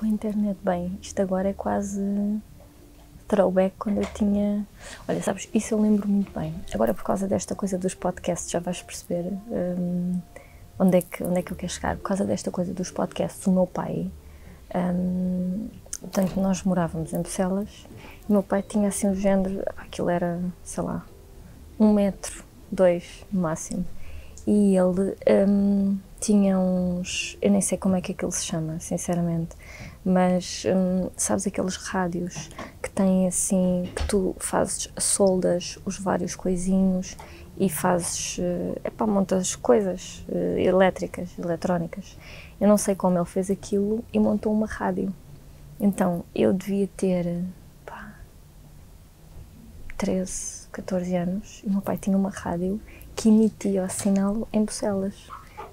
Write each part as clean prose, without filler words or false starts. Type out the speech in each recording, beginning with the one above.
com a internet. Bem, isto agora é quase throwback quando eu tinha... Olha, sabes, isso eu lembro muito bem. Agora, por causa desta coisa dos podcasts, já vais perceber onde é que eu quero chegar. Por causa desta coisa dos podcasts, o meu pai... portanto, nós morávamos em Bucelas e o meu pai tinha assim o género... Aquilo era, sei lá, 1,2 metros no máximo. E ele tinha uns... Eu nem sei como é que aquilo se chama, sinceramente. Mas, sabes aqueles rádios que têm assim... Que tu fazes, soldas os vários coisinhos e fazes... montas coisas elétricas, eletrónicas. Eu não sei como ele fez aquilo e montou uma rádio. Então, eu devia ter 13, 14 anos, e meu pai tinha uma rádio que emitia o sinal em Bucelas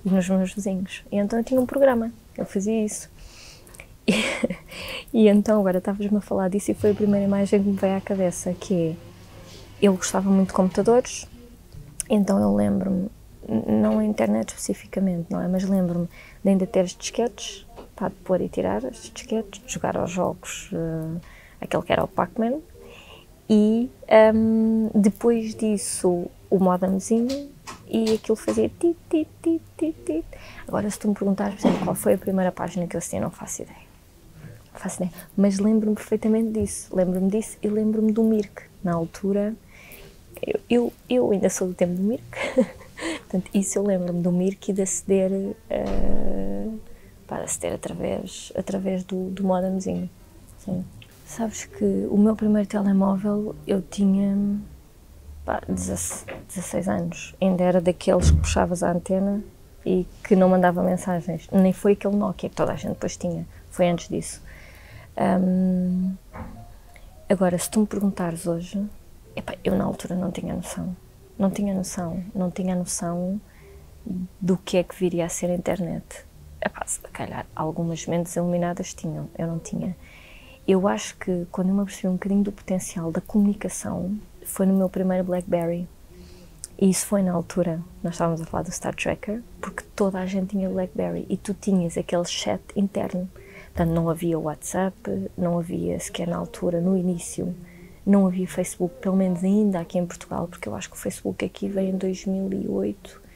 e nos meus vizinhos. E então eu tinha um programa, eu fazia isso. E então, agora estavas-me a falar disso e foi a primeira imagem que me veio à cabeça, que é, eu gostava muito de computadores, então eu lembro-me, não a internet especificamente, não é? Mas lembro-me de ainda ter os disquetes, de pôr e tirar os disquetes, de jogar aos jogos, aquele que era o Pac-Man, e depois disso o modemzinho, e aquilo fazia tit, tit, tit, tit, tit. Agora, se tu me perguntares, por exemplo, qual foi a primeira página que eu assisti, não faço ideia. Não faço ideia, mas lembro-me perfeitamente disso, e lembro-me do mIRC. Na altura, eu ainda sou do tempo do mIRC, portanto, isso eu lembro-me do mIRC e de aceder através do modemzinho. Sim. Sabes que o meu primeiro telemóvel eu tinha 16 anos. Ainda era daqueles que puxavas a antena e que não mandava mensagens. Nem foi aquele Nokia que toda a gente depois tinha. Foi antes disso. Agora, se tu me perguntares hoje, eu na altura não tinha noção. Não tinha noção do que é que viria a ser a internet. Se calhar algumas mentes iluminadas tinham, eu não tinha. Eu acho que quando eu me apercebi um bocadinho do potencial da comunicação foi no meu primeiro Blackberry. E isso foi na altura, nós estávamos a falar do Star Tracker, porque toda a gente tinha Blackberry e tu tinhas aquele chat interno. Portanto, não havia WhatsApp, não havia sequer na altura, no início, não havia Facebook, pelo menos ainda aqui em Portugal, porque eu acho que o Facebook aqui veio em 2008.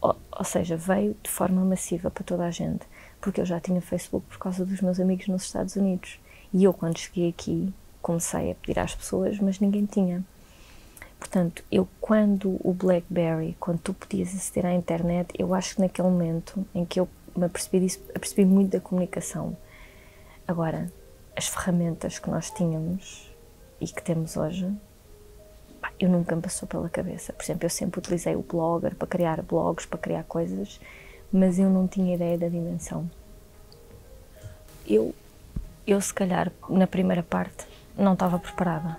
Ou seja, veio de forma massiva para toda a gente, porque eu já tinha Facebook por causa dos meus amigos nos Estados Unidos. E eu, quando cheguei aqui, comecei a pedir às pessoas, mas ninguém tinha. Portanto, eu, quando tu podias aceder à internet, eu acho que naquele momento em que eu me apercebi disso, apercebi muito da comunicação. Agora, as ferramentas que nós tínhamos e que temos hoje, eu nunca me passou pela cabeça. Por exemplo, eu sempre utilizei o Blogger para criar blogs, para criar coisas, mas eu não tinha ideia da dimensão. Eu se calhar, na primeira parte, não estava preparada.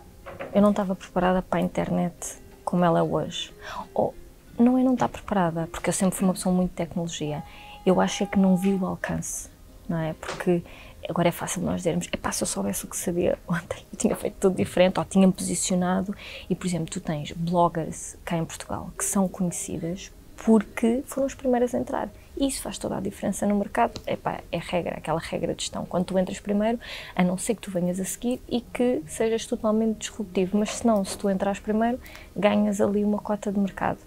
Eu não estava preparada para a internet como ela é hoje. Ou, não é não estar preparada, porque eu sempre fui uma pessoa muito de tecnologia. Eu acho que não vi o alcance, não é? Porque agora é fácil nós dizermos, se eu soubesse o que sabia ontem, eu tinha feito tudo diferente, ou tinha-me posicionado. E, por exemplo, tu tens bloggers cá em Portugal que são conhecidas porque foram as primeiras a entrar. E isso faz toda a diferença no mercado. É regra, aquela regra de gestão. Quando tu entras primeiro, a não ser que tu venhas a seguir e que sejas totalmente disruptivo. Mas se tu entras primeiro, ganhas ali uma cota de mercado.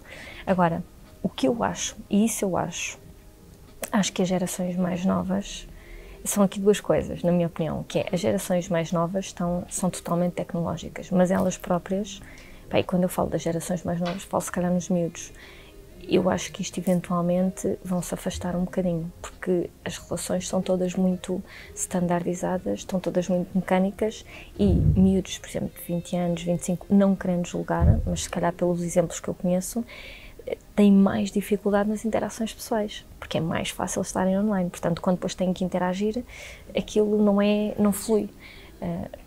Agora, o que eu acho, e isso eu acho que as gerações mais novas... São aqui duas coisas, na minha opinião, que é, as gerações mais novas são totalmente tecnológicas, mas elas próprias, e quando eu falo das gerações mais novas, falo se calhar nos miúdos. Eu acho que isto eventualmente vão se afastar um bocadinho, porque as relações são todas muito standardizadas, estão todas muito mecânicas, e miúdos, por exemplo, de 20 anos, 25, não querendo julgar, mas se calhar pelos exemplos que eu conheço, têm mais dificuldade nas interações pessoais, porque é mais fácil estarem online. Portanto, quando depois têm que interagir, aquilo não flui.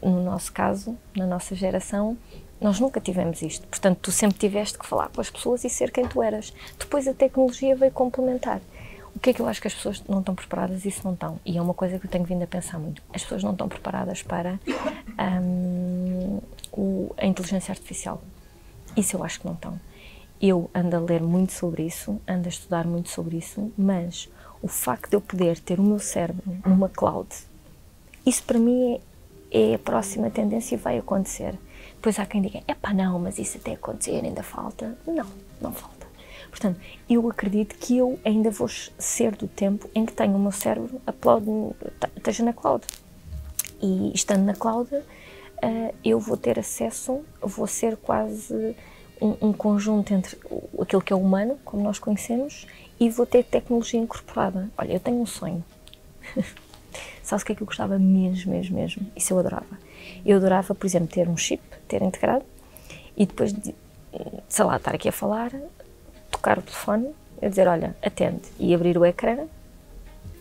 No nosso caso, na nossa geração, nós nunca tivemos isto. Portanto, tu sempre tiveste que falar com as pessoas e ser quem tu eras. Depois a tecnologia veio complementar. O que é que eu acho que as pessoas não estão preparadas? Isso não estão. E é uma coisa que eu tenho vindo a pensar muito. As pessoas não estão preparadas para a inteligência artificial. Isso eu acho que não estão. Eu ando a ler muito sobre isso, ando a estudar muito sobre isso, mas o facto de eu poder ter o meu cérebro numa cloud, isso para mim é a próxima tendência e vai acontecer. Depois há quem diga, epá não, mas isso até acontecer ainda falta. Não, não falta. Portanto, eu acredito que eu ainda vou ser do tempo em que tenho o meu cérebro esteja na cloud. E estando na cloud, eu vou ter acesso, vou ser quase um conjunto entre aquilo que é humano, como nós conhecemos, e vou ter tecnologia incorporada. Olha, eu tenho um sonho. Sabe o que é que eu gostava mesmo? Isso eu adorava. Eu adorava, por exemplo, ter um chip, ter integrado, e depois, sei lá, estar aqui a falar, tocar o telefone, eu dizer, olha, atende, e abrir o ecrã,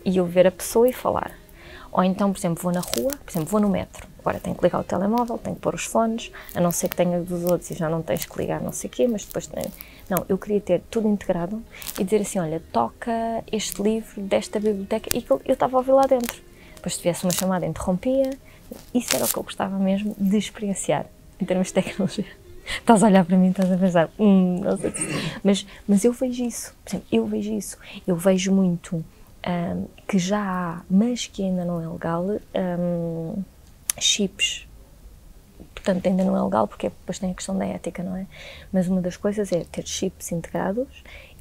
e eu ver a pessoa e falar. Ou então, por exemplo, vou na rua, por exemplo, vou no metro, agora tenho que ligar o telemóvel, tenho que pôr os fones, a não ser que tenha dos outros e já não tens que ligar não sei o quê, mas depois... Não, eu queria ter tudo integrado e dizer assim, olha, toca este livro desta biblioteca, e eu estava a ouvir lá dentro. Depois se tivesse uma chamada, interrompia. Isso era o que eu gostava mesmo de experienciar, em termos de tecnologia. Estás a olhar para mim e estás a pensar, não sei. Mas eu vejo isso, por exemplo, eu vejo isso. Eu vejo muito que já há, mas que ainda não é legal, chips. Portanto, ainda não é legal, porque depois tem a questão da ética, não é? Mas uma das coisas é ter chips integrados,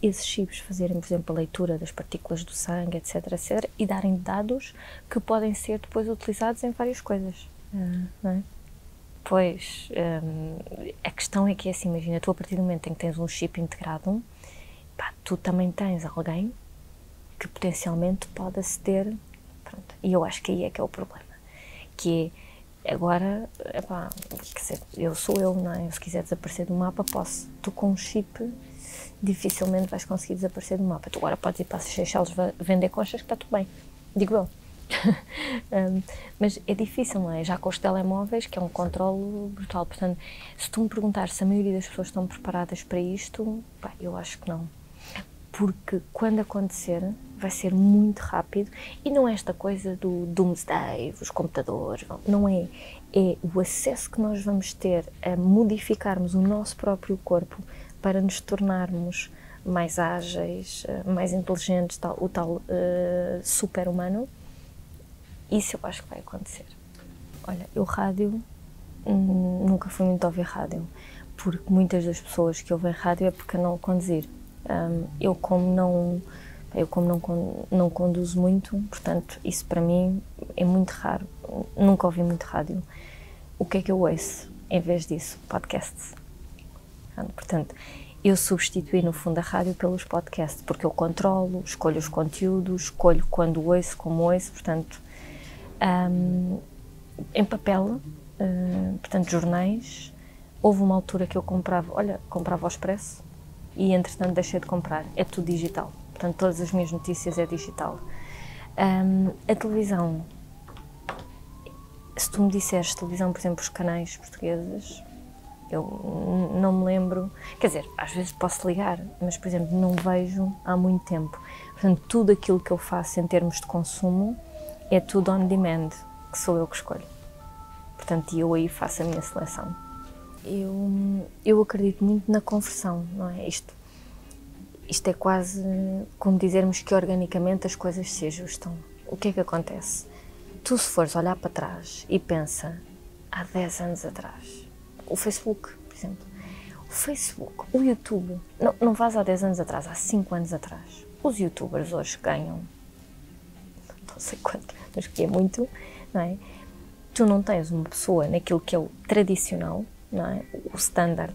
esses chips fazerem, por exemplo, a leitura das partículas do sangue, etc, etc, e darem dados que podem ser depois utilizados em várias coisas, não é? Pois, a questão é que é assim, imagina, tu a partir do momento em que tens um chip integrado, pá, tu também tens alguém que potencialmente pode aceder, pronto, e eu acho que aí é que é o problema, que é, agora, epá, quer dizer, eu sou eu, não é? Eu, se quiser desaparecer do mapa, posso. Tu com um chip, dificilmente vais conseguir desaparecer do mapa. Tu agora podes ir para as Seychelles vender conchas, que está tudo bem. Digo eu. Mas é difícil, não é? Já com os telemóveis, que é um controlo brutal. Portanto, se tu me perguntares se a maioria das pessoas estão preparadas para isto, pá, eu acho que não. Porque quando acontecer, vai ser muito rápido, e não é esta coisa do doomsday, os computadores, não é. É o acesso que nós vamos ter a modificarmos o nosso próprio corpo para nos tornarmos mais ágeis, mais inteligentes, o tal super-humano. Isso eu acho que vai acontecer. Olha, eu rádio, nunca fui muito ouvir rádio, porque muitas das pessoas que ouvem rádio é porque não o conduzir. Eu como não conduzo muito, portanto, isso para mim é muito raro. Nunca ouvi muito rádio. O que é que eu ouço, em vez disso? Podcasts. Portanto, eu substituí, no fundo, a rádio pelos podcasts, porque eu controlo, escolho os conteúdos, escolho quando ouço, como ouço, portanto... em papel, portanto, jornais. Houve uma altura que eu comprava, olha, comprava o Expresso, e, entretanto, deixei de comprar. É tudo digital. Portanto, todas as minhas notícias é digital. A televisão, se tu me disseres televisão, por exemplo, os canais portugueses, eu não me lembro, quer dizer, às vezes posso ligar, mas, por exemplo, não vejo há muito tempo. Portanto, tudo aquilo que eu faço em termos de consumo é tudo on demand, que sou eu que escolho. Portanto, eu aí faço a minha seleção. Eu acredito muito na conversão, não é? Isto é quase como dizermos que organicamente as coisas se ajustam. O que é que acontece? Tu, se fores olhar para trás e pensa, há 10 anos atrás, o Facebook, por exemplo, o Facebook, o YouTube, não vais há 10 anos atrás, há 5 anos atrás. Os youtubers hoje ganham, não sei quanto, mas que é muito, não é? Tu não tens uma pessoa naquilo que é o tradicional, não é? O standard,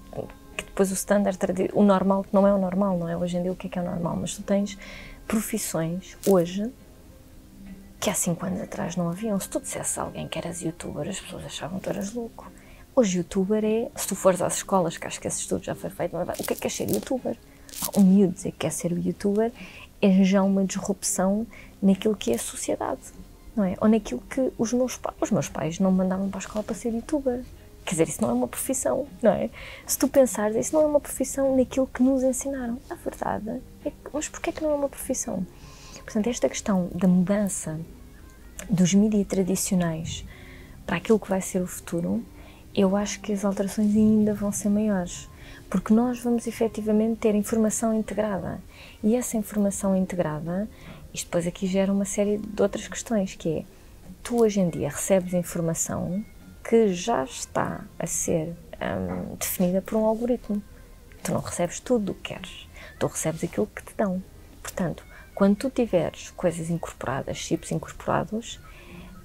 que depois o standard, o normal, que não é o normal, não é? Hoje em dia o que é o normal, mas tu tens profissões hoje que há 5 anos atrás não haviam. Se tu dissesse a alguém que eras youtuber, as pessoas achavam que tu eras louco. Hoje youtuber é, se tu fores às escolas, que acho que esse estudo já foi feito, mas o que é ser youtuber? O miúdo dizer que quer ser youtuber é já uma disrupção naquilo que é a sociedade, não é? Ou naquilo que os meus pais não mandavam para a escola para ser youtuber. Quer dizer, isso não é uma profissão, não é? Se tu pensares, isso não é uma profissão naquilo que nos ensinaram. A verdade é que, mas porquê é que não é uma profissão? Portanto, esta questão da mudança dos mídias tradicionais para aquilo que vai ser o futuro, eu acho que as alterações ainda vão ser maiores, porque nós vamos efetivamente ter informação integrada, e essa informação integrada Isto depois aqui gera uma série de outras questões, que é, tu hoje em dia recebes informação que já está a ser definida por um algoritmo. Tu não recebes tudo o que queres, tu recebes aquilo que te dão. Portanto, quando tu tiveres coisas incorporadas, chips incorporados,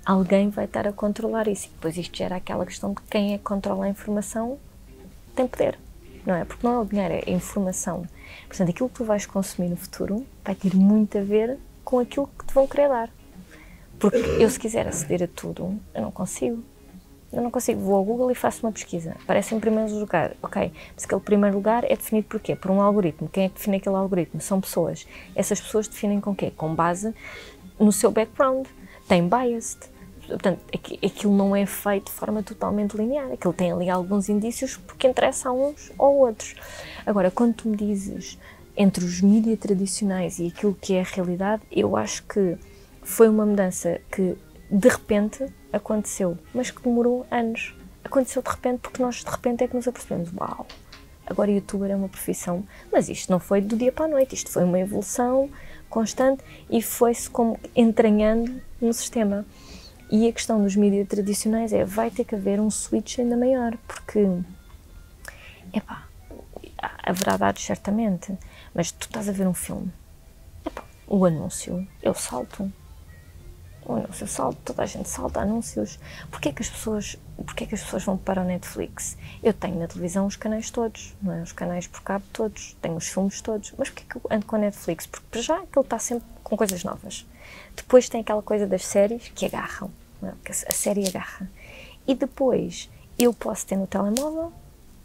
alguém vai estar a controlar isso. E depois isto gera aquela questão de quem é que controla a informação tem poder, não é? Porque não é o dinheiro, é a informação. Portanto, aquilo que tu vais consumir no futuro vai ter muito a ver com aquilo que te vão querer dar. Porque eu, se quiser aceder a tudo, eu não consigo. Eu não consigo. Vou ao Google e faço uma pesquisa. Aparece em primeiro lugar. Ok, mas aquele primeiro lugar é definido por quê? Por um algoritmo. Quem é que define aquele algoritmo? São pessoas. Essas pessoas definem com quê? Com base no seu background. Tem biased. Portanto, aquilo não é feito de forma totalmente linear. Aquilo tem ali alguns indícios porque interessa a uns ou outros. Agora, quando tu me dizes entre os mídias tradicionais e aquilo que é a realidade, eu acho que foi uma mudança que, de repente, aconteceu, mas que demorou anos. Aconteceu de repente porque nós, de repente, é que nos apercebemos. Uau, agora youtuber é uma profissão. Mas isto não foi do dia para a noite, isto foi uma evolução constante e foi-se como entranhando no sistema. E a questão dos mídias tradicionais é, vai ter que haver um switch ainda maior, porque, epá, haverá dados certamente, mas tu estás a ver um filme, epá, o anúncio, eu salto. O anúncio salta, toda a gente salta anúncios. Porquê é que as pessoas vão para o Netflix? Eu tenho na televisão os canais todos, não é? Os canais por cabo todos, tenho os filmes todos, mas porquê é que eu ando com a Netflix? Porque para já aquilo está sempre com coisas novas. Depois tem aquela coisa das séries que agarram, não é? Que a série agarra. E depois eu posso ter no telemóvel,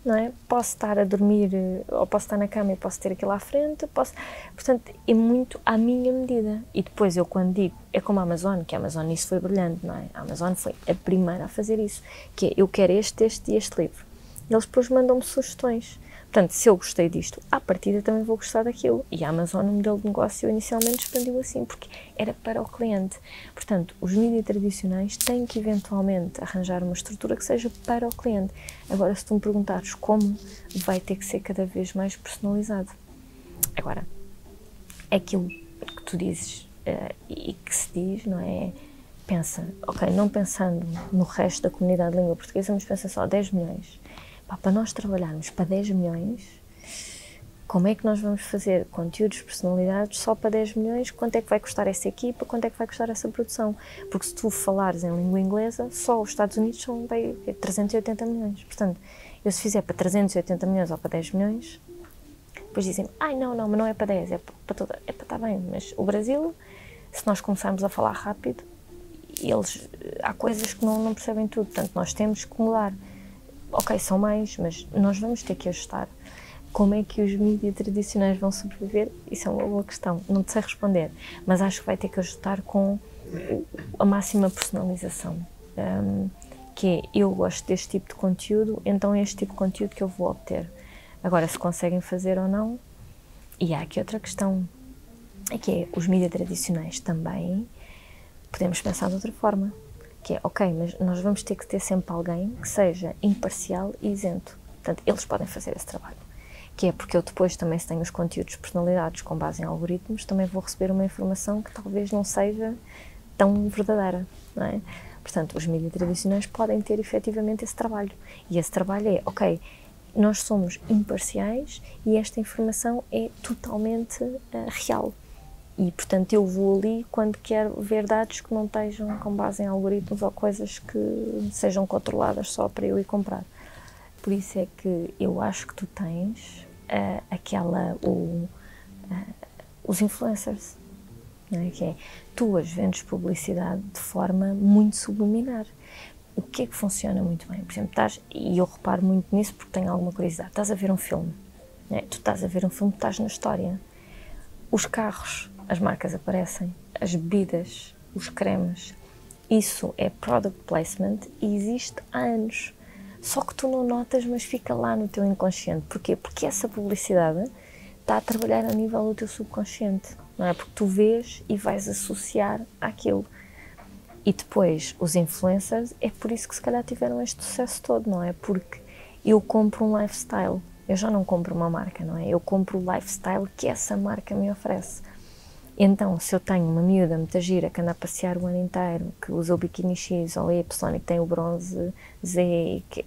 não é? Posso estar a dormir, ou posso estar na cama e posso ter aquilo à frente, posso... Portanto, é muito à minha medida. E depois eu, quando digo, é como a Amazon, que a Amazon nisso foi brilhante, não é? A Amazon foi a primeira a fazer isso, que é, eu quero este e este livro. E eles depois mandam-me sugestões. Portanto, se eu gostei disto, à partida também vou gostar daquilo. E a Amazon, o modelo de negócio, inicialmente expandiu assim, porque era para o cliente. Portanto, os mídias tradicionais têm que eventualmente arranjar uma estrutura que seja para o cliente. Agora, se tu me perguntares como, vai ter que ser cada vez mais personalizado. Agora, aquilo que tu dizes e que se diz, não é? Pensa, ok, não pensando no resto da comunidade de língua portuguesa, mas pensa só 10 milhões. Para nós trabalharmos para 10 milhões, como é que nós vamos fazer conteúdos personalizados só para 10 milhões? Quanto é que vai custar essa equipa? Quanto é que vai custar essa produção? Porque se tu falares em língua inglesa, só os Estados Unidos são bem 380 milhões. Portanto, eu se fizer para 380 milhões ou para 10 milhões, depois dizem ai não, mas não é para 10, é para toda... É para, está bem, mas o Brasil, se nós começarmos a falar rápido, eles, há coisas que não percebem tudo, portanto, nós temos que mudar. Ok, são mais, mas nós vamos ter que ajustar. Como é que os mídias tradicionais vão sobreviver? Isso é uma boa questão, não te sei responder, mas acho que vai ter que ajustar com a máxima personalização, que é, eu gosto deste tipo de conteúdo, então é este tipo de conteúdo que eu vou obter. Agora, se conseguem fazer ou não, e há aqui outra questão, que é, os mídias tradicionais também, podemos pensar de outra forma. Que é, ok, mas nós vamos ter que ter sempre alguém que seja imparcial e isento. Portanto, eles podem fazer esse trabalho. Que é porque eu depois também, se tenho os conteúdos personalizados com base em algoritmos, também vou receber uma informação que talvez não seja tão verdadeira, não é? Portanto, os mídias tradicionais podem ter efetivamente esse trabalho. E esse trabalho é, ok, nós somos imparciais e esta informação é totalmente real. E, portanto, eu vou ali quando quero ver dados que não estejam com base em algoritmos ou coisas que sejam controladas só para eu ir comprar. Por isso é que eu acho que tu tens os influencers, não é? Que é, tu as vendes publicidade de forma muito subliminar. O que é que funciona muito bem? Por exemplo, estás, e eu reparo muito nisso porque tenho alguma curiosidade, estás a ver um filme, não é? Tu estás a ver um filme, estás na história. Os carros, as marcas aparecem, as bebidas, os cremes, isso é product placement e existe há anos. Só que tu não notas, mas fica lá no teu inconsciente. Porquê? Porque essa publicidade está a trabalhar a nível do teu subconsciente, não é? Porque tu vês e vais associar àquilo. E depois, os influencers, é por isso que se calhar tiveram este sucesso todo, não é? Porque eu compro um lifestyle, eu já não compro uma marca, não é? Eu compro o lifestyle que essa marca me oferece. Então, se eu tenho uma miúda muita gira que anda a passear o ano inteiro, que usa o biquíni X ou Y e que tem o bronze Z, que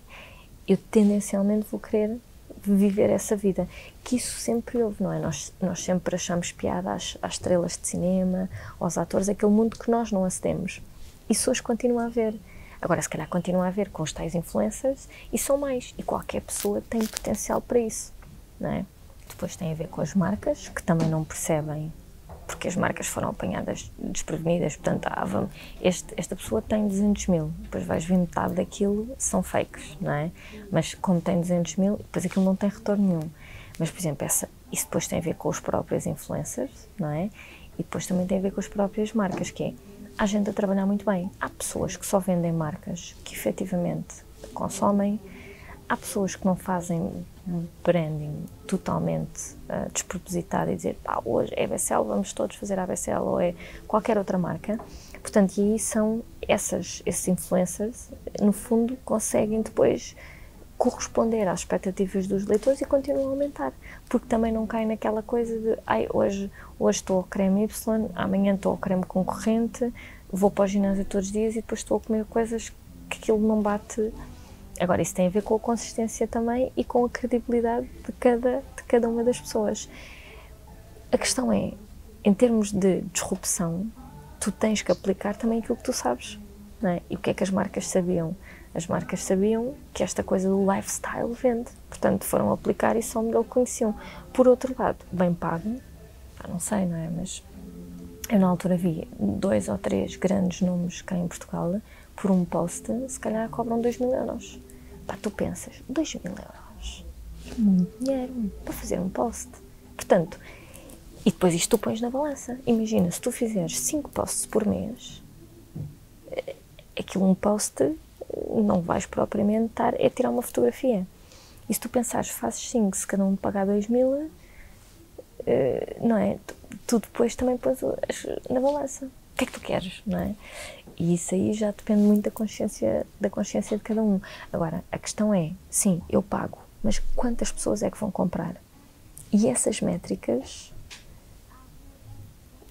eu tendencialmente vou querer viver essa vida, que isso sempre houve, não é? Nós sempre achamos piada às estrelas de cinema, aos atores, aquele mundo que nós não acedemos. Isso hoje continua a haver. Agora, se calhar continua a haver com os tais influencers, e são mais, e qualquer pessoa tem potencial para isso, não é? Depois tem a ver com as marcas, que também não percebem, porque as marcas foram apanhadas desprevenidas, portanto, esta pessoa tem 200 mil, depois vais ver metade daquilo são fakes, não é? Mas como tem 200 mil, depois aquilo não tem retorno nenhum. Mas, por exemplo, isso depois tem a ver com os próprios influencers, não é? E depois também tem a ver com as próprias marcas, que é, há gente a trabalhar muito bem, há pessoas que só vendem marcas que efetivamente consomem, há pessoas que não fazem branding totalmente despropositado e dizer, pá, hoje é ABCL, vamos todos fazer ABCL, ou é qualquer outra marca. Portanto, e aí são esses influencers, no fundo, conseguem depois corresponder às expectativas dos leitores e continuam a aumentar, porque também não caem naquela coisa de, ai, hoje estou ao creme Y, amanhã estou ao creme concorrente, vou para o ginásio todos os dias e depois estou a comer coisas que aquilo não bate. Agora, isso tem a ver com a consistência também e com a credibilidade de cada uma das pessoas. A questão é, em termos de disrupção, tu tens que aplicar também aquilo que tu sabes, não é? E o que é que as marcas sabiam? As marcas sabiam que esta coisa do lifestyle vende, portanto foram aplicar isso ao modelo que conheciam. Por outro lado, bem pago, não sei, não é? Mas eu na altura vi 2 ou 3 grandes nomes cá em Portugal, por um post, se calhar cobram 2.000 euros. Pá, tu pensas, 2.000 euros? É muito dinheiro para fazer um post. Portanto, e depois isto tu pões na balança. Imagina, se tu fizeres 5 posts por mês, aquilo um post não vais propriamente estar, é tirar uma fotografia. E se tu pensares, fazes 5, se cada um pagar 2.000, não é? Tu depois também pões na balança. O que é que tu queres, não é? E isso aí já depende muito da consciência de cada um. Agora, a questão é, sim, eu pago, mas quantas pessoas é que vão comprar? E essas métricas,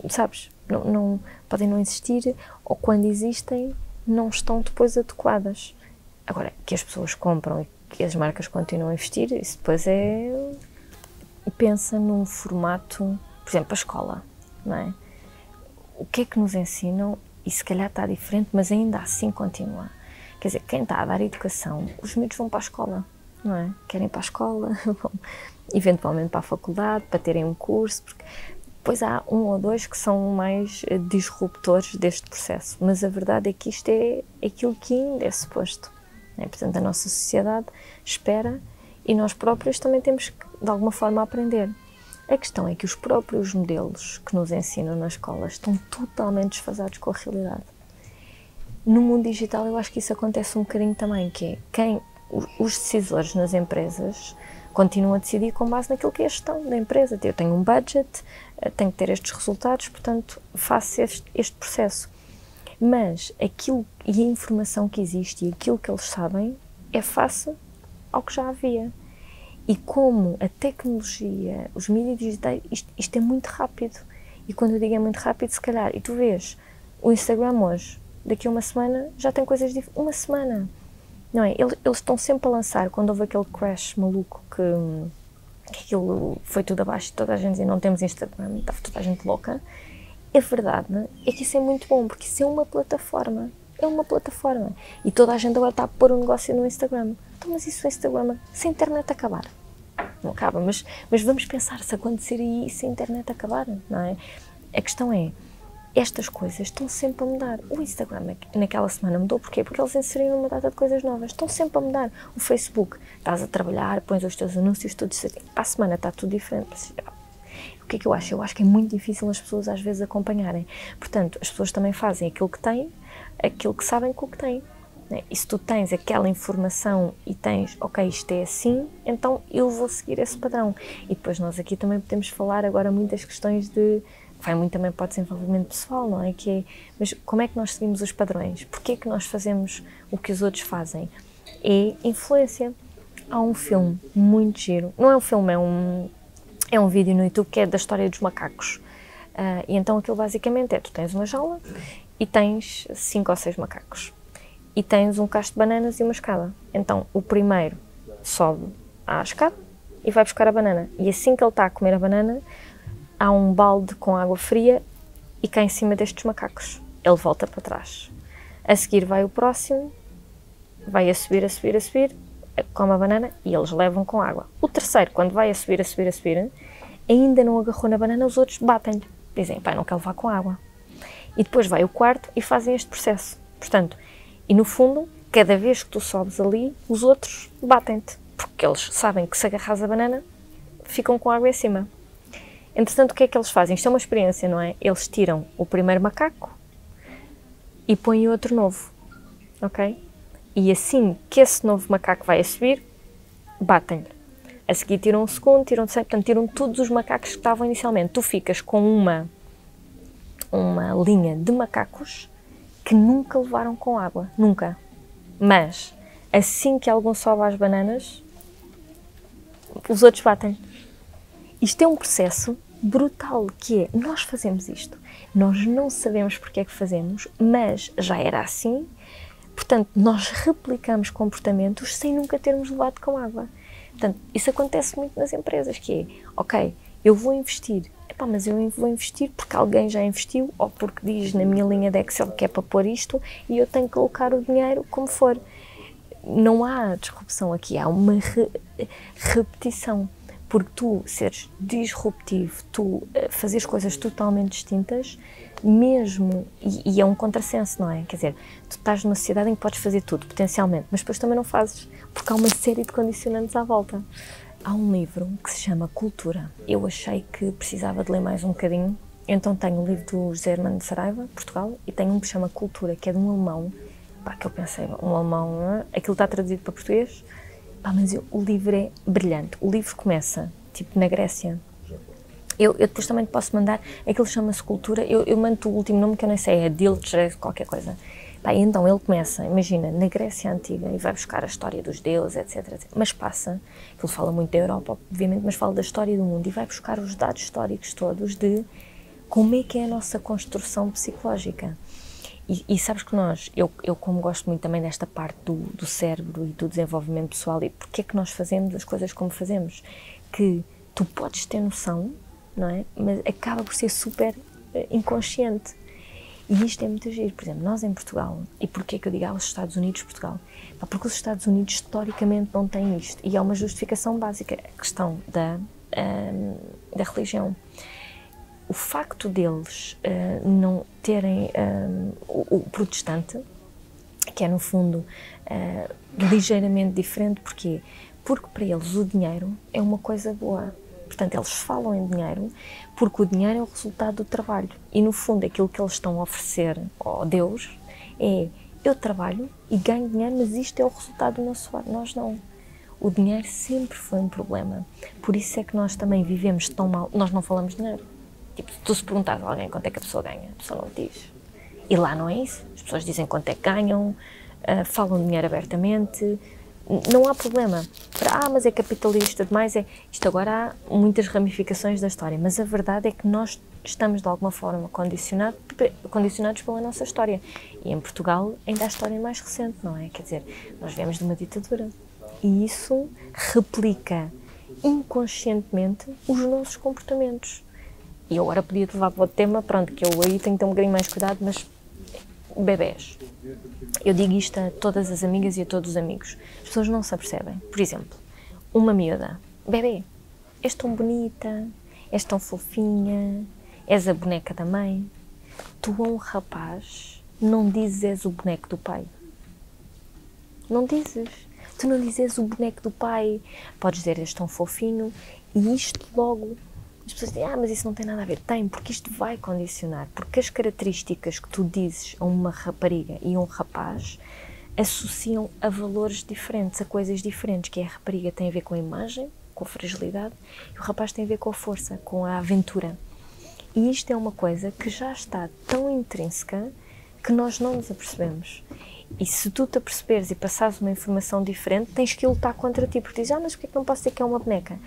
sabes, não podem não existir, ou quando existem, não estão depois adequadas. Agora, que as pessoas compram e que as marcas continuam a investir, isso depois é... Pensa num formato, por exemplo, a escola, não é? O que é que nos ensinam? E se calhar está diferente, mas ainda assim continua. Quer dizer, quem está a dar educação, os miúdos vão para a escola, não é? Querem ir para a escola, vão eventualmente para a faculdade, para terem um curso, porque depois há 1 ou 2 que são mais disruptores deste processo, mas a verdade é que isto é aquilo que ainda é suposto, não é? Portanto, a nossa sociedade espera e nós próprios também temos que, de alguma forma, aprender. A questão é que os próprios modelos que nos ensinam nas escolas estão totalmente desfasados com a realidade. No mundo digital eu acho que isso acontece um bocadinho também, que é os decisores nas empresas continuam a decidir com base naquilo que é a gestão da empresa. Eu tenho um budget, tenho que ter estes resultados, portanto faço este processo. Mas aquilo e a informação que existe e aquilo que eles sabem é face ao que já havia. E como a tecnologia, os mídias digitais, isto é muito rápido. E quando eu digo é muito rápido, se calhar, e tu vês o Instagram hoje, daqui a uma semana, já tem coisas diferentes. Uma semana, não é? Eles estão sempre a lançar. Quando houve aquele crash maluco que aquilo foi tudo abaixo de toda a gente e não temos Instagram, estava toda a gente louca. A verdade é que isso é muito bom, porque isso é uma plataforma. É uma plataforma. E toda a gente agora está a pôr um negócio no Instagram. Então, mas isso é Instagram, se a internet acabar? Não acaba, mas vamos pensar se acontecer aí se a internet acabar, não é? A questão é, estas coisas estão sempre a mudar. O Instagram naquela semana mudou, porquê? Porque eles inseriram uma data de coisas novas, estão sempre a mudar. O Facebook, estás a trabalhar, pões os teus anúncios, tudo certinho. Para a semana está tudo diferente. O que é que eu acho? Eu acho que é muito difícil as pessoas às vezes acompanharem. Portanto, as pessoas também fazem aquilo que têm, aquilo que sabem com o que têm. E se tu tens aquela informação e tens, ok, isto é assim, então eu vou seguir esse padrão. E depois nós aqui também podemos falar agora muitas questões de... Vai muito também para o desenvolvimento pessoal, não é? Que é, mas como é que nós seguimos os padrões? Porquê é que nós fazemos o que os outros fazem? É influência. Há um filme muito giro. Não é um filme, é um vídeo no YouTube que é da história dos macacos. E então aquilo basicamente é, tu tens uma jaula e tens 5 ou 6 macacos e tens um cacho de bananas e uma escada. Então o primeiro sobe à escada e vai buscar a banana, e assim que ele está a comer a banana há um balde com água fria e cai em cima destes macacos. Ele volta para trás. A seguir vai o próximo, vai a subir, come a banana e eles levam com água. O terceiro, quando vai a subir, ainda não agarrou na banana, os outros batem-lhe. Dizem, pai, não quer levar com água. E depois vai o quarto e fazem este processo. Portanto, e no fundo, cada vez que tu sobes ali, os outros batem-te. Porque eles sabem que se agarras a banana, ficam com água em cima. Entretanto, o que é que eles fazem? Isto é uma experiência, não é? Eles tiram o primeiro macaco e põem outro novo, ok? E assim que esse novo macaco vai a subir, batem-lhe. A seguir tiram o segundo, tiram o terceiro, portanto tiram todos os macacos que estavam inicialmente. Tu ficas com uma linha de macacos que nunca levaram com água, nunca. Mas assim que algum sobe às bananas, os outros batem. Isto é um processo brutal, que é, nós fazemos isto, nós não sabemos porque é que fazemos, mas já era assim, portanto, nós replicamos comportamentos sem nunca termos levado com água. Portanto, isso acontece muito nas empresas, que é, ok, eu vou investir, epá, mas eu vou investir porque alguém já investiu, ou porque diz na minha linha de Excel que é para pôr isto, e eu tenho que colocar o dinheiro como for. Não há disrupção aqui, há uma repetição. Porque tu seres disruptivo, tu fazeres coisas totalmente distintas, mesmo, e é um contrassenso, não é? Quer dizer, tu estás numa sociedade em que podes fazer tudo, potencialmente, mas depois também não fazes, porque há uma série de condicionantes à volta. Há um livro que se chama Cultura. Eu achei que precisava de ler mais um bocadinho, então tenho o livro do José Hermano de Saraiva, Portugal, e tenho um que se chama Cultura, que é de um alemão, pá, que eu pensei, um alemão, aquilo está traduzido para português. Ah, mas o livro é brilhante. O livro começa, tipo, na Grécia. Eu depois também te posso mandar, aquilo chama-se Cultura, eu mando o último nome que eu nem sei, é Dilcher, qualquer coisa. Pá, então ele começa, imagina, na Grécia Antiga, e vai buscar a história dos deuses, etc. Mas passa, ele fala muito da Europa, obviamente, mas fala da história do mundo, e vai buscar os dados históricos todos de como é que é a nossa construção psicológica. E sabes que nós, eu como gosto muito também desta parte do cérebro e do desenvolvimento pessoal, e porque é que nós fazemos as coisas como fazemos, que tu podes ter noção, não é? Mas acaba por ser super inconsciente. E isto é muito giro. Por exemplo, nós em Portugal, e porquê é que eu digo aos Estados Unidos, Portugal? Porque os Estados Unidos historicamente não têm isto, e é uma justificação básica, a questão da religião. O facto deles não terem o protestante, que é no fundo ligeiramente diferente, porquê? Porque para eles o dinheiro é uma coisa boa, portanto eles falam em dinheiro porque o dinheiro é o resultado do trabalho, e no fundo aquilo que eles estão a oferecer a Deus é, eu trabalho e ganho dinheiro, mas isto é o resultado do meu suor. Nós não. O dinheiro sempre foi um problema, por isso é que nós também vivemos tão mal, nós não falamos dinheiro. Tipo, tu se perguntas a alguém quanto é que a pessoa ganha, a pessoa não diz. E lá não é isso. As pessoas dizem quanto é que ganham, falam de dinheiro abertamente, não há problema. Ah, mas é capitalista demais, é... Isto agora há muitas ramificações da história, mas a verdade é que nós estamos de alguma forma condicionados pela nossa história. E em Portugal ainda há a história mais recente, não é? Quer dizer, nós viemos de uma ditadura. E isso replica inconscientemente os nossos comportamentos. E agora podia-te levar para outro tema, pronto, que eu aí tenho que ter um bocadinho mais cuidado, mas bebés. Eu digo isto a todas as amigas e a todos os amigos. As pessoas não se apercebem. Por exemplo, uma miúda. Bebê, és tão bonita, és tão fofinha, és a boneca da mãe. Tu a um rapaz não dizes és o boneco do pai. Não dizes. Tu não dizes o boneco do pai. Podes dizer és tão fofinho, e isto logo... As pessoas dizem, ah, mas isso não tem nada a ver. Tem, porque isto vai condicionar. Porque as características que tu dizes a uma rapariga e a um rapaz associam a valores diferentes, a coisas diferentes, que a rapariga tem a ver com a imagem, com a fragilidade, e o rapaz tem a ver com a força, com a aventura. E isto é uma coisa que já está tão intrínseca que nós não nos apercebemos. E se tu te aperceberes e passares uma informação diferente, tens que lutar contra ti, porque dizes, ah, mas porquê que não posso dizer que é uma boneca?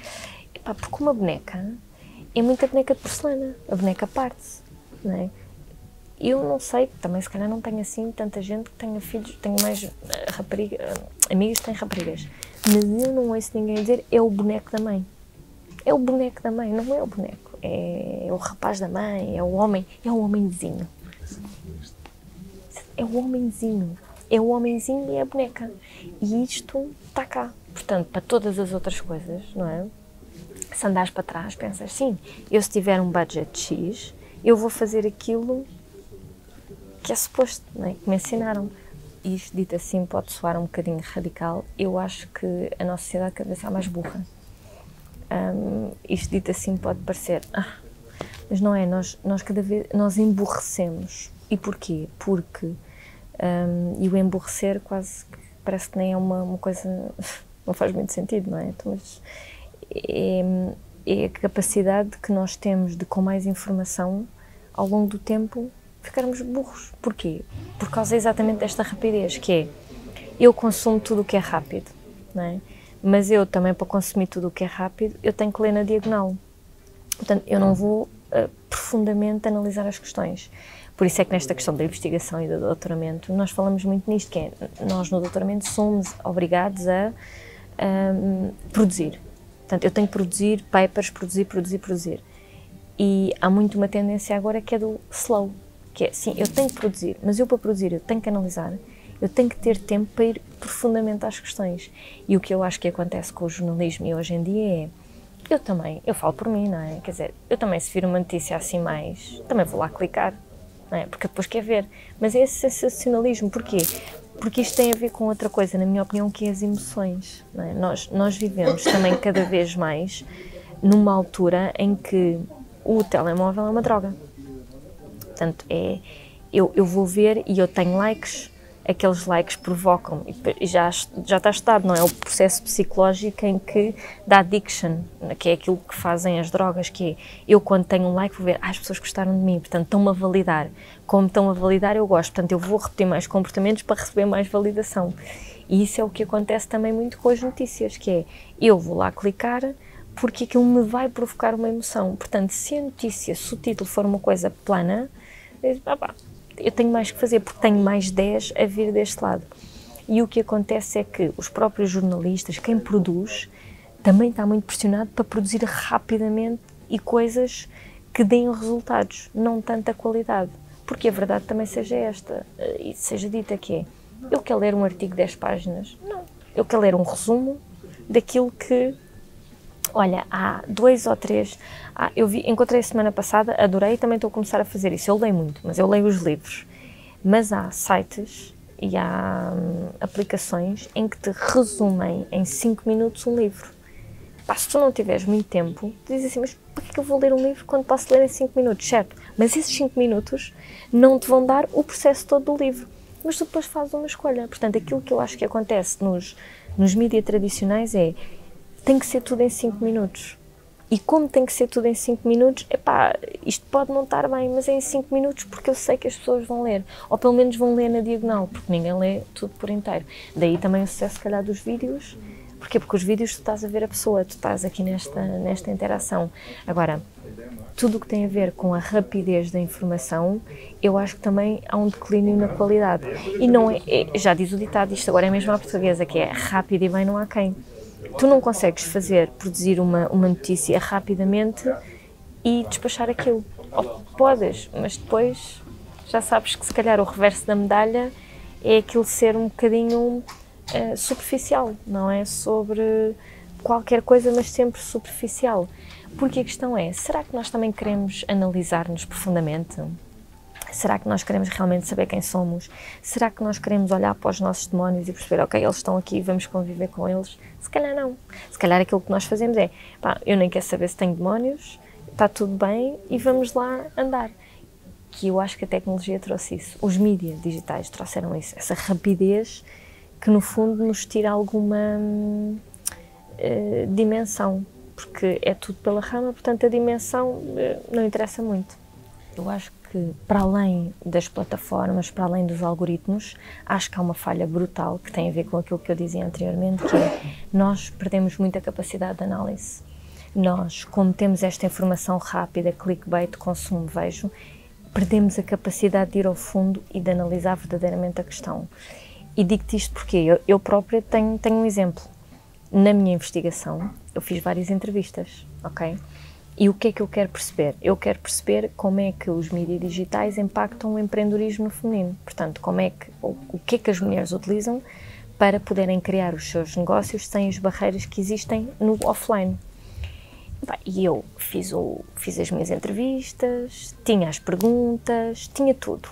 Epá, porque uma boneca... é muita boneca de porcelana, a boneca parte-se, não é? Eu não sei, também se calhar não tenho assim tanta gente que tenha filhos, tenho mais amigas que têm raparigas, mas eu não ouço ninguém dizer é o boneco da mãe. É o boneco da mãe, não é o boneco, é o rapaz da mãe, é o homenzinho. É o homenzinho, e é a boneca. E isto está cá, portanto, para todas as outras coisas, não é? Se andares para trás, pensas, sim, eu se tiver um budget X, eu vou fazer aquilo que é suposto, não é? Que me ensinaram. E isto, dito assim, pode soar um bocadinho radical. Eu acho que a nossa sociedade cada vez é mais burra. Isto, dito assim, pode parecer... Ah, mas não é, nós cada vez emburrecemos. E porquê? Porque... e o emburrecer quase que parece que nem é uma coisa... Não faz muito sentido, não é? Então, mas é a capacidade que nós temos de, com mais informação, ao longo do tempo... ficarmos burros. Porquê? Por causa exatamente desta rapidez, que é, eu consumo tudo o que é rápido, não é? Mas eu também, para consumir tudo o que é rápido, eu tenho que ler na diagonal. Portanto, eu não vou profundamente analisar as questões. Por isso é que nesta questão da investigação e do doutoramento, nós falamos muito nisto, que é, nós no doutoramento somos obrigados a produzir. Portanto, eu tenho que produzir papers, produzir. E há muito uma tendência agora que é do slow. Que é, sim, eu tenho que produzir, mas eu para produzir eu tenho que analisar, eu tenho que ter tempo para ir profundamente às questões. E o que eu acho que acontece com o jornalismo e hoje em dia é, eu também, eu falo por mim, não é? Quer dizer, eu também se vir uma notícia assim mais, também vou lá clicar, não é? Porque depois quer ver. Mas é esse sensacionalismo, porquê? Porque isto tem a ver com outra coisa, na minha opinião, que é as emoções, não é? Nós vivemos também cada vez mais numa altura em que o telemóvel é uma droga. Portanto, é, eu vou ver e eu tenho likes, aqueles likes provocam, e já está estudado, não é? O processo psicológico em que dá addiction, que é aquilo que fazem as drogas, que é, eu quando tenho um like vou ver, as pessoas gostaram de mim, portanto estão-me a validar, como estão a validar eu gosto, portanto eu vou repetir mais comportamentos para receber mais validação. E isso é o que acontece também muito com as notícias, que é, eu vou lá clicar, porque aquilo me vai provocar uma emoção. Portanto, se a notícia, se o título for uma coisa plana, eu tenho mais que fazer, porque tenho mais 10 a vir deste lado. E o que acontece é que os próprios jornalistas, quem produz, também está muito pressionado para produzir rapidamente e coisas que deem resultados, não tanta qualidade. Porque a verdade também seja esta, e seja dita que é, eu quero ler um artigo de 10 páginas, não. Eu quero ler um resumo daquilo que... Olha, há 2 ou 3, encontrei semana passada, adorei, também estou a começar a fazer isso. Eu leio muito, mas eu leio os livros. Mas há sites e há aplicações em que te resumem em 5 minutos um livro. Pá, se tu não tiveres muito tempo, tu dizes assim, mas porquê que eu vou ler um livro quando posso ler em 5 minutos? Certo, mas esses 5 minutos não te vão dar o processo todo do livro. Mas tu depois fazes uma escolha. Portanto, aquilo que eu acho que acontece nos mídias tradicionais é... tem que ser tudo em 5 minutos. E como tem que ser tudo em 5 minutos, epá, isto pode não estar bem, mas é em 5 minutos porque eu sei que as pessoas vão ler. Ou pelo menos vão ler na diagonal, porque ninguém lê tudo por inteiro. Daí também o sucesso, se calhar, dos vídeos. Porquê? Porque os vídeos tu estás a ver a pessoa, tu estás aqui nesta interação. Agora, tudo o que tem a ver com a rapidez da informação, eu acho que também há um declínio na qualidade. E não é, já diz o ditado, isto agora é mesmo à portuguesa, que é rápido e bem não há quem. Tu não consegues produzir uma notícia rapidamente e despachar aquilo. Ou podes, mas depois já sabes que se calhar o reverso da medalha é aquilo ser um bocadinho superficial, não é? Sobre qualquer coisa, mas sempre superficial. Porque a questão é, será que nós também queremos analisar-nos profundamente? Será que nós queremos realmente saber quem somos? Será que nós queremos olhar para os nossos demónios e perceber, ok, eles estão aqui, vamos conviver com eles? Se calhar não. Se calhar aquilo que nós fazemos é, pá, eu nem quero saber se tenho demónios, está tudo bem e vamos lá andar. Que eu acho que a tecnologia trouxe isso. Os mídias digitais trouxeram isso, essa rapidez que no fundo nos tira alguma dimensão, porque é tudo pela rama, portanto a dimensão não interessa muito. Eu acho que, para além das plataformas, para além dos algoritmos, acho que há uma falha brutal que tem a ver com aquilo que eu dizia anteriormente, que é nós perdemos muita capacidade de análise. Nós, como temos esta informação rápida, clickbait, consumo, vejo, perdemos a capacidade de ir ao fundo e de analisar verdadeiramente a questão. E digo-te isto porque eu própria tenho um exemplo. Na minha investigação, eu fiz várias entrevistas, ok? E o que é que eu quero perceber? Eu quero perceber como é que os mídias digitais impactam o empreendedorismo feminino. Portanto, como é que, o que é que as mulheres utilizam para poderem criar os seus negócios sem as barreiras que existem no offline. E eu fiz as minhas entrevistas, tinha as perguntas, tinha tudo.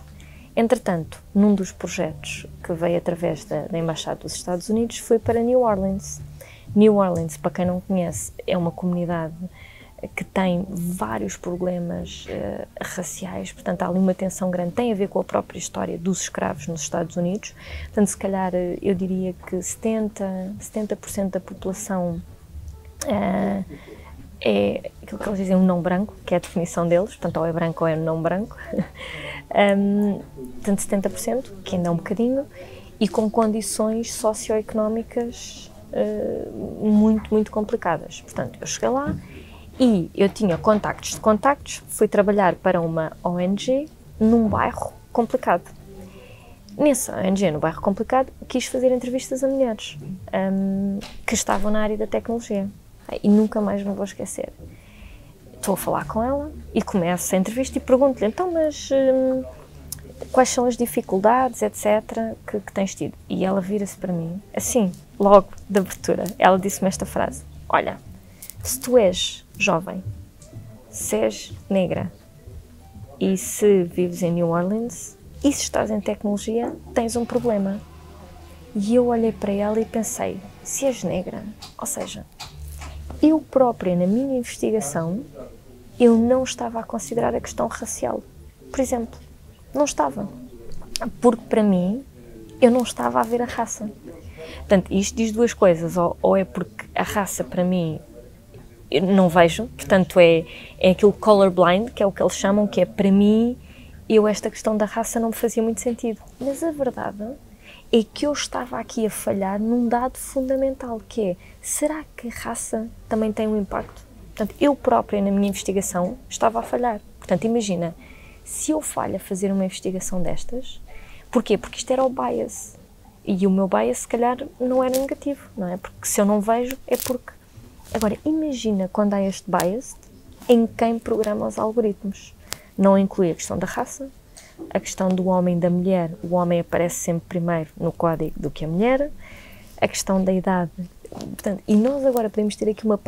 Entretanto, num dos projetos que veio através da Embaixada dos Estados Unidos foi para New Orleans. New Orleans, para quem não conhece, é uma comunidade que tem vários problemas raciais, portanto há ali uma tensão grande, tem a ver com a própria história dos escravos nos Estados Unidos. Portanto, se calhar eu diria que 70% da população é aquilo que eles dizem, um não branco, que é a definição deles, portanto ou é branco ou é não branco, portanto 70%, que ainda é um bocadinho, e com condições socioeconómicas muito complicadas. Portanto, eu cheguei lá e eu tinha contactos de contactos, fui trabalhar para uma ONG num bairro complicado. Nessa ONG, no bairro complicado, quis fazer entrevistas a mulheres que estavam na área da tecnologia. E nunca mais me vou esquecer. Estou a falar com ela e começo a entrevista e pergunto-lhe, então, mas quais são as dificuldades, etc., que tens tido? E ela vira-se para mim, assim, logo de abertura, ela disse-me esta frase, olha, se tu és jovem, se és negra e se vives em New Orleans e se estás em tecnologia, tens um problema. E eu olhei para ela e pensei, se és negra, ou seja, eu própria na minha investigação, eu não estava a considerar a questão racial, por exemplo, não estava, porque para mim eu não estava a ver a raça. Portanto, isto diz duas coisas, ou é porque a raça para mim eu não vejo, portanto é aquilo colorblind, que é o que eles chamam, que é para mim, esta questão da raça não me fazia muito sentido. Mas a verdade é que eu estava aqui a falhar num dado fundamental, que é, será que a raça também tem um impacto? Portanto, eu própria na minha investigação estava a falhar. Portanto, imagina, se eu falho a fazer uma investigação destas, porquê? Porque isto era o bias, e o meu bias se calhar não era negativo, não é? Porque se eu não vejo, é porque... Agora, imagina quando há este bias em quem programa os algoritmos. Não inclui a questão da raça, a questão do homem e da mulher. O homem aparece sempre primeiro no código do que a mulher. A questão da idade. Portanto, e nós agora podemos ter aqui uma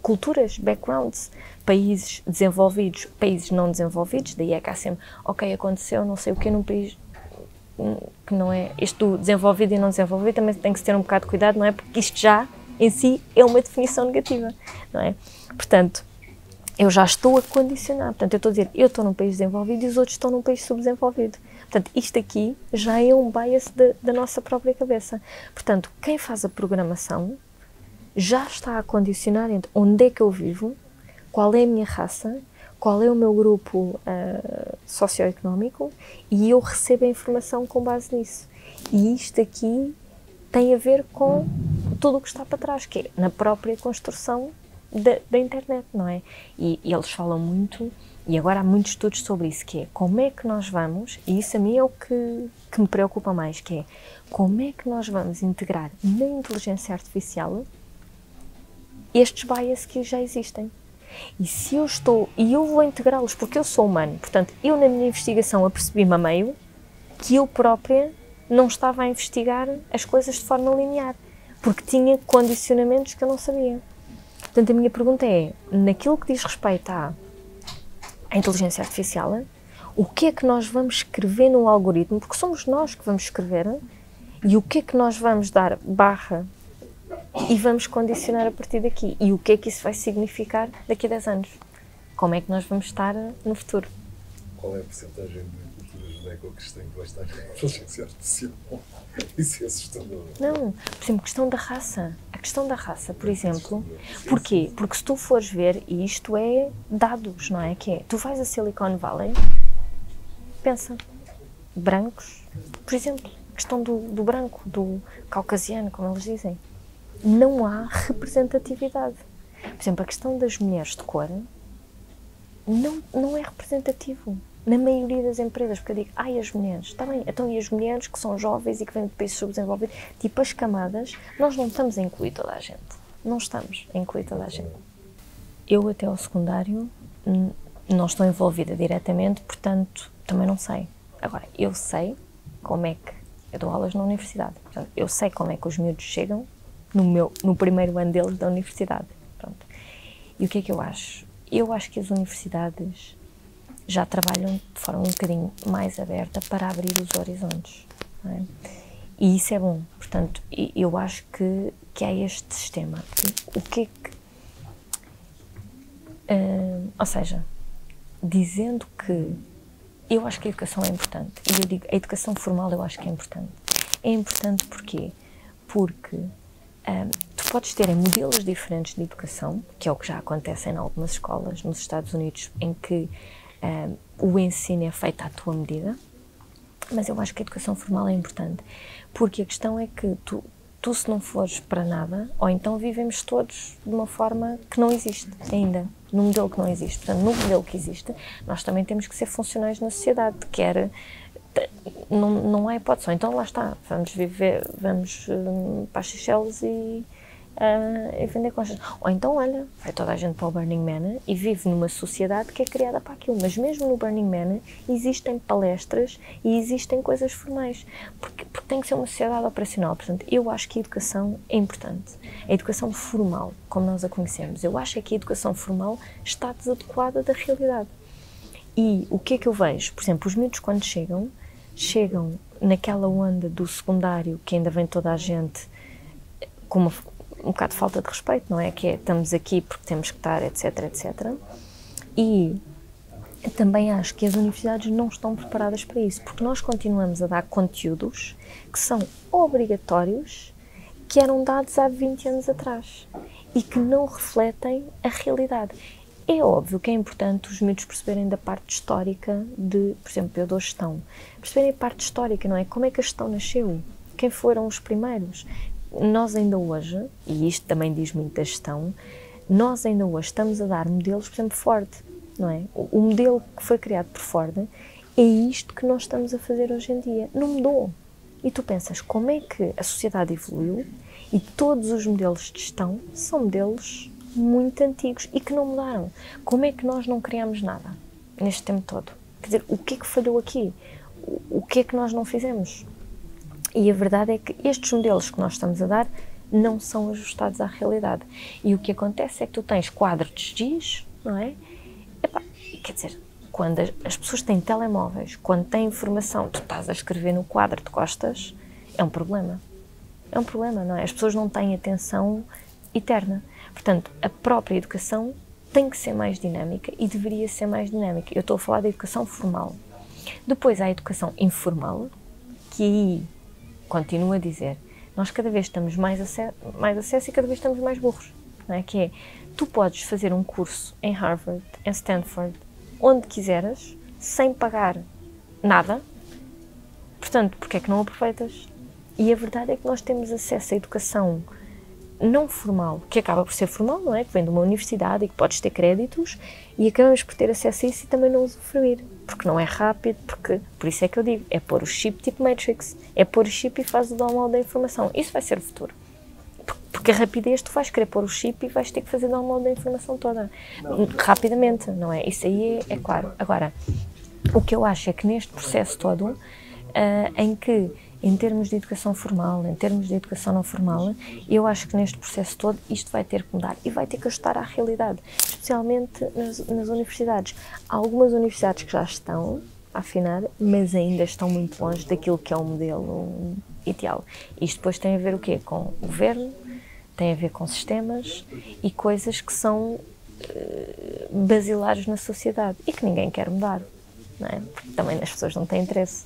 culturas, backgrounds, países desenvolvidos, países não desenvolvidos. Daí é que há sempre, ok, aconteceu não sei o que num país que não é... Isto desenvolvido e não desenvolvido também tem que se ter um bocado de cuidado, não é? Porque isto já... em si é uma definição negativa, não é? Portanto, eu já estou a condicionar, portanto, eu estou a dizer, eu estou num país desenvolvido e os outros estão num país subdesenvolvido. Portanto, isto aqui já é um bias da nossa própria cabeça. Portanto, quem faz a programação já está a condicionar entre onde é que eu vivo, qual é a minha raça, qual é o meu grupo socioeconómico, e eu recebo a informação com base nisso. E isto aqui tem a ver com tudo o que está para trás, que é na própria construção da internet, não é? E eles falam muito, e agora há muitos estudos sobre isso, que é como é que nós vamos, e isso a mim é o que me preocupa mais, que é como é que nós vamos integrar na inteligência artificial estes bias que já existem. E se eu estou, e eu vou integrá-los, porque eu sou humano, portanto, eu na minha investigação apercebi-me a meio que eu própria não estava a investigar as coisas de forma linear, porque tinha condicionamentos que eu não sabia. Portanto, a minha pergunta é, naquilo que diz respeito à inteligência artificial, o que é que nós vamos escrever no algoritmo, porque somos nós que vamos escrever, e o que é que nós vamos dar barra e vamos condicionar a partir daqui, e o que é que isso vai significar daqui a 10 anos? Como é que nós vamos estar no futuro? Qual é a porcentagem de que estão em baixa inteligência artificial? Isso é assustador. Não, por exemplo, questão da raça. A questão da raça, por exemplo. Porquê? Porque se tu fores ver, e isto é dados, não é? Que é, tu vais a Silicon Valley, pensa, brancos, por exemplo, a questão do branco, do caucasiano, como eles dizem, não há representatividade. Por exemplo, a questão das mulheres de cor não é representativo na maioria das empresas, porque eu digo, ai, as mulheres, está bem, então e as mulheres que são jovens e que vêm de países subdesenvolvidos, tipo as camadas, nós não estamos a incluir toda a gente, não estamos a incluir toda a gente. Eu até ao secundário não estou envolvida diretamente, portanto, também não sei. Agora, eu sei como é que, eu dou aulas na universidade, portanto, eu sei como é que os miúdos chegam no primeiro ano deles da universidade, pronto. E o que é que eu acho? Eu acho que as universidades já trabalham de forma um bocadinho mais aberta para abrir os horizontes, não é? E isso é bom, portanto, eu acho que há este sistema. O que é que... ou seja, dizendo que eu acho que a educação é importante, e eu digo, a educação formal eu acho que é importante. É importante porquê? Porque tu podes ter modelos diferentes de educação, que é o que já acontece em algumas escolas nos Estados Unidos, em que o ensino é feito à tua medida, mas eu acho que a educação formal é importante, porque a questão é que tu se não fores para nada, ou então vivemos todos de uma forma que não existe ainda, num modelo que não existe. Portanto, no modelo que existe, nós também temos que ser funcionais na sociedade, quer... Não há hipótese, então lá está, vamos para as Seychelles e vender conchas. Ou então, olha, vai toda a gente para o Burning Man e vive numa sociedade que é criada para aquilo, mas mesmo no Burning Man existem palestras e existem coisas formais, porque tem que ser uma sociedade operacional. Portanto, eu acho que a educação é importante, a educação formal, como nós a conhecemos. Eu acho que a educação formal está desadequada da realidade. E o que é que eu vejo? Por exemplo, os miúdos quando chegam naquela onda do secundário, que ainda vem toda a gente com um bocado de falta de respeito, não é? Que é, estamos aqui porque temos que estar, etc, etc. E também acho que as universidades não estão preparadas para isso, porque nós continuamos a dar conteúdos que são obrigatórios, que eram dados há 20 anos atrás e que não refletem a realidade. É óbvio que é importante os miúdos perceberem da parte histórica de, por exemplo, eu dou gestão, perceberem a parte histórica, não é? Como é que a gestão nasceu? Quem foram os primeiros? Nós ainda hoje, e isto também diz muito da gestão, nós ainda hoje estamos a dar modelos, por exemplo, Ford, não é? O modelo que foi criado por Ford é isto que nós estamos a fazer hoje em dia. Não mudou. E tu pensas, como é que a sociedade evoluiu e todos os modelos de gestão são modelos muito antigos e que não mudaram? Como é que nós não criámos nada neste tempo todo? Quer dizer, o que é que falhou aqui? O que é que nós não fizemos? E a verdade é que estes modelos que nós estamos a dar não são ajustados à realidade. E o que acontece é que tu tens quadros de giz, não é? Epá, quer dizer, quando as pessoas têm telemóveis, quando têm informação, tu estás a escrever no quadro de costas, é um problema. É um problema, não é? As pessoas não têm atenção eterna. Portanto, a própria educação tem que ser mais dinâmica e deveria ser mais dinâmica. Eu estou a falar da educação formal. Depois há a educação informal, que aí, continuo a dizer, nós cada vez estamos mais acesso e cada vez estamos mais burros, não é? Que é, tu podes fazer um curso em Harvard, em Stanford, onde quiseres, sem pagar nada, portanto, porque é que não aproveitas? E a verdade é que nós temos acesso à educação não formal, que acaba por ser formal, não é? Que vem de uma universidade e que podes ter créditos, e acabamos por ter acesso a isso e também não usufruir, porque não é rápido, porque, por isso é que eu digo, é pôr o chip tipo Matrix, é pôr o chip e faz o download da informação. Isso vai ser o futuro. Porque a rapidez, tu vais querer pôr o chip e vais ter que fazer download da informação toda, rapidamente, não é? Isso aí é claro. Agora, o que eu acho é que neste processo todo, em que em termos de educação formal, em termos de educação não formal, eu acho que neste processo todo isto vai ter que mudar e vai ter que ajustar à realidade, especialmente nas universidades. Há algumas universidades que já estão a afinar, mas ainda estão muito longe daquilo que é o modelo ideal. Isto depois tem a ver o quê? Com o governo, tem a ver com sistemas e coisas que são basilares na sociedade e que ninguém quer mudar, não é? Porque também as pessoas não têm interesse.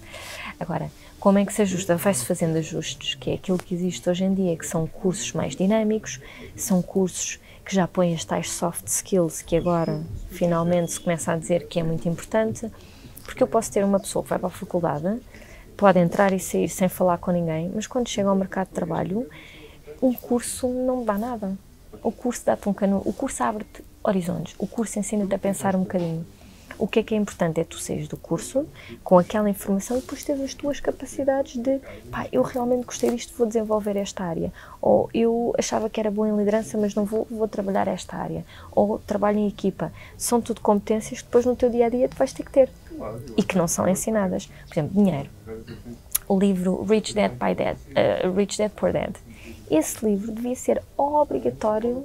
Agora, como é que se ajusta? Vai-se fazendo ajustes, que é aquilo que existe hoje em dia, que são cursos mais dinâmicos, são cursos que já põem as tais soft skills, que agora finalmente se começa a dizer que é muito importante, porque eu posso ter uma pessoa que vai para a faculdade, pode entrar e sair sem falar com ninguém, mas quando chega ao mercado de trabalho, um curso não dá nada. O curso dá-te um cano, o curso abre-te horizontes, o curso ensina-te a pensar um bocadinho. O que é importante é tu saís do curso com aquela informação e depois teres as tuas capacidades de pá, eu realmente gostei disto, vou desenvolver esta área. Ou eu achava que era boa em liderança, mas não vou trabalhar esta área. Ou trabalho em equipa. São tudo competências que depois no teu dia-a-dia tu vais ter que ter. E que não são ensinadas. Por exemplo, dinheiro. O livro Rich Dad, Poor Dad. Esse livro devia ser obrigatório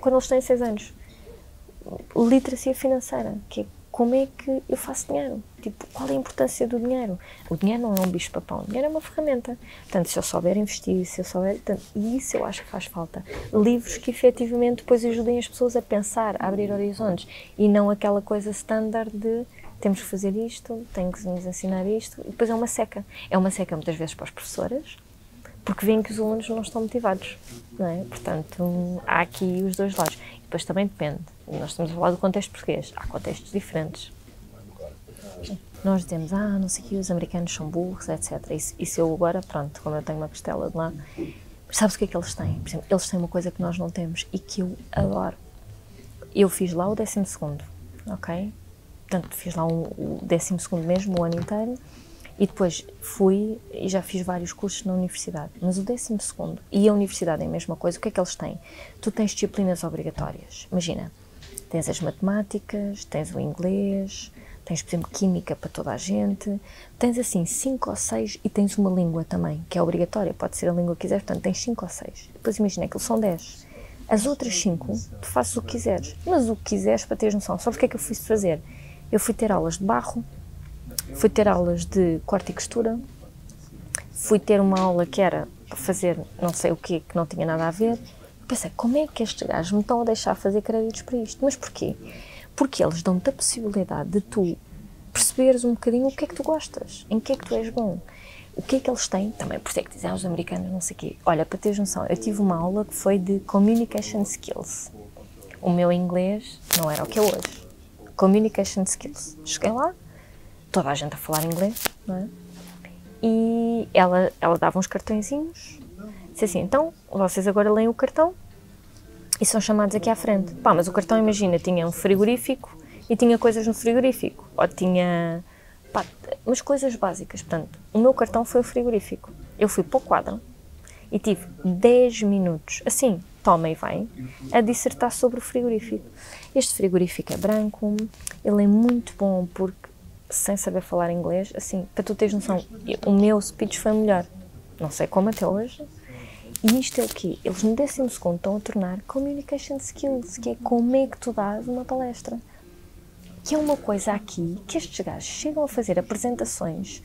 quando eles têm 6 anos. Literacia financeira, que é como é que eu faço dinheiro, tipo, qual é a importância do dinheiro? O dinheiro não é um bicho-papão, o dinheiro é uma ferramenta. Portanto, se eu souber investir, se eu souber... Portanto, e isso eu acho que faz falta. Livros que efetivamente depois ajudem as pessoas a pensar, a abrir horizontes, e não aquela coisa standard de temos que fazer isto, tem que nos ensinar isto, e depois é uma seca. É uma seca muitas vezes para as professoras, porque veem que os alunos não estão motivados, não é? Portanto, há aqui os dois lados. E depois também depende. Nós estamos a falar do contexto português. Há contextos diferentes. Nós dizemos, não sei o que, os americanos são burros, etc. Isso eu agora, pronto, como eu tenho uma costela de lá, sabes o que é que eles têm? Por exemplo, eles têm uma coisa que nós não temos e que eu adoro. Eu fiz lá o 12º, ok? Portanto, fiz lá o 12º mesmo, o ano inteiro. E depois fui e já fiz vários cursos na universidade. Mas o 12º e a universidade é a mesma coisa. O que é que eles têm? Tu tens disciplinas obrigatórias. Imagina, tens as matemáticas, tens o inglês, tens, por exemplo, química para toda a gente. Tens, assim, 5 ou 6 e tens uma língua também, que é obrigatória. Pode ser a língua que quiseres, portanto, tens 5 ou 6. Depois imagina, aquilo são 10. As outras 5, tu fazes o que quiseres. Mas o que quiseres para teres noção. Sabe o que é que eu fui fazer? Eu fui ter aulas de barro. Fui ter aulas de corte e costura, fui ter uma aula que era para fazer não sei o quê, que não tinha nada a ver. Pensei, como é que estes gajos me estão a deixar fazer créditos para isto? Mas porquê? Porque eles dão-te a possibilidade de tu perceberes um bocadinho o que é que tu gostas, em que é que tu és bom, o que é que eles têm, também por isso é que dizem aos americanos não sei o quê. Olha, para teres noção, eu tive uma aula que foi de Communication Skills. O meu inglês não era o que é hoje. Communication Skills. Cheguei lá, toda a gente a falar inglês, não é? E ela dava uns cartõezinhos, disse assim, então, vocês agora leem o cartão e são chamados aqui à frente. Pá, mas o cartão, imagina, tinha um frigorífico e tinha coisas no frigorífico, ou tinha, pá, umas coisas básicas. Portanto, o meu cartão foi o frigorífico. Eu fui para o quadro e tive 10 minutos, assim, toma e vai, a dissertar sobre o frigorífico. Este frigorífico é branco, ele é muito bom porque sem saber falar inglês, assim, para tu teres noção, o meu speech foi melhor, não sei como até hoje, e isto é o quê? Eles no 12º estão a tornar communication skills, que é como é que tu dás uma palestra, que é uma coisa aqui, que estes gajos chegam a fazer apresentações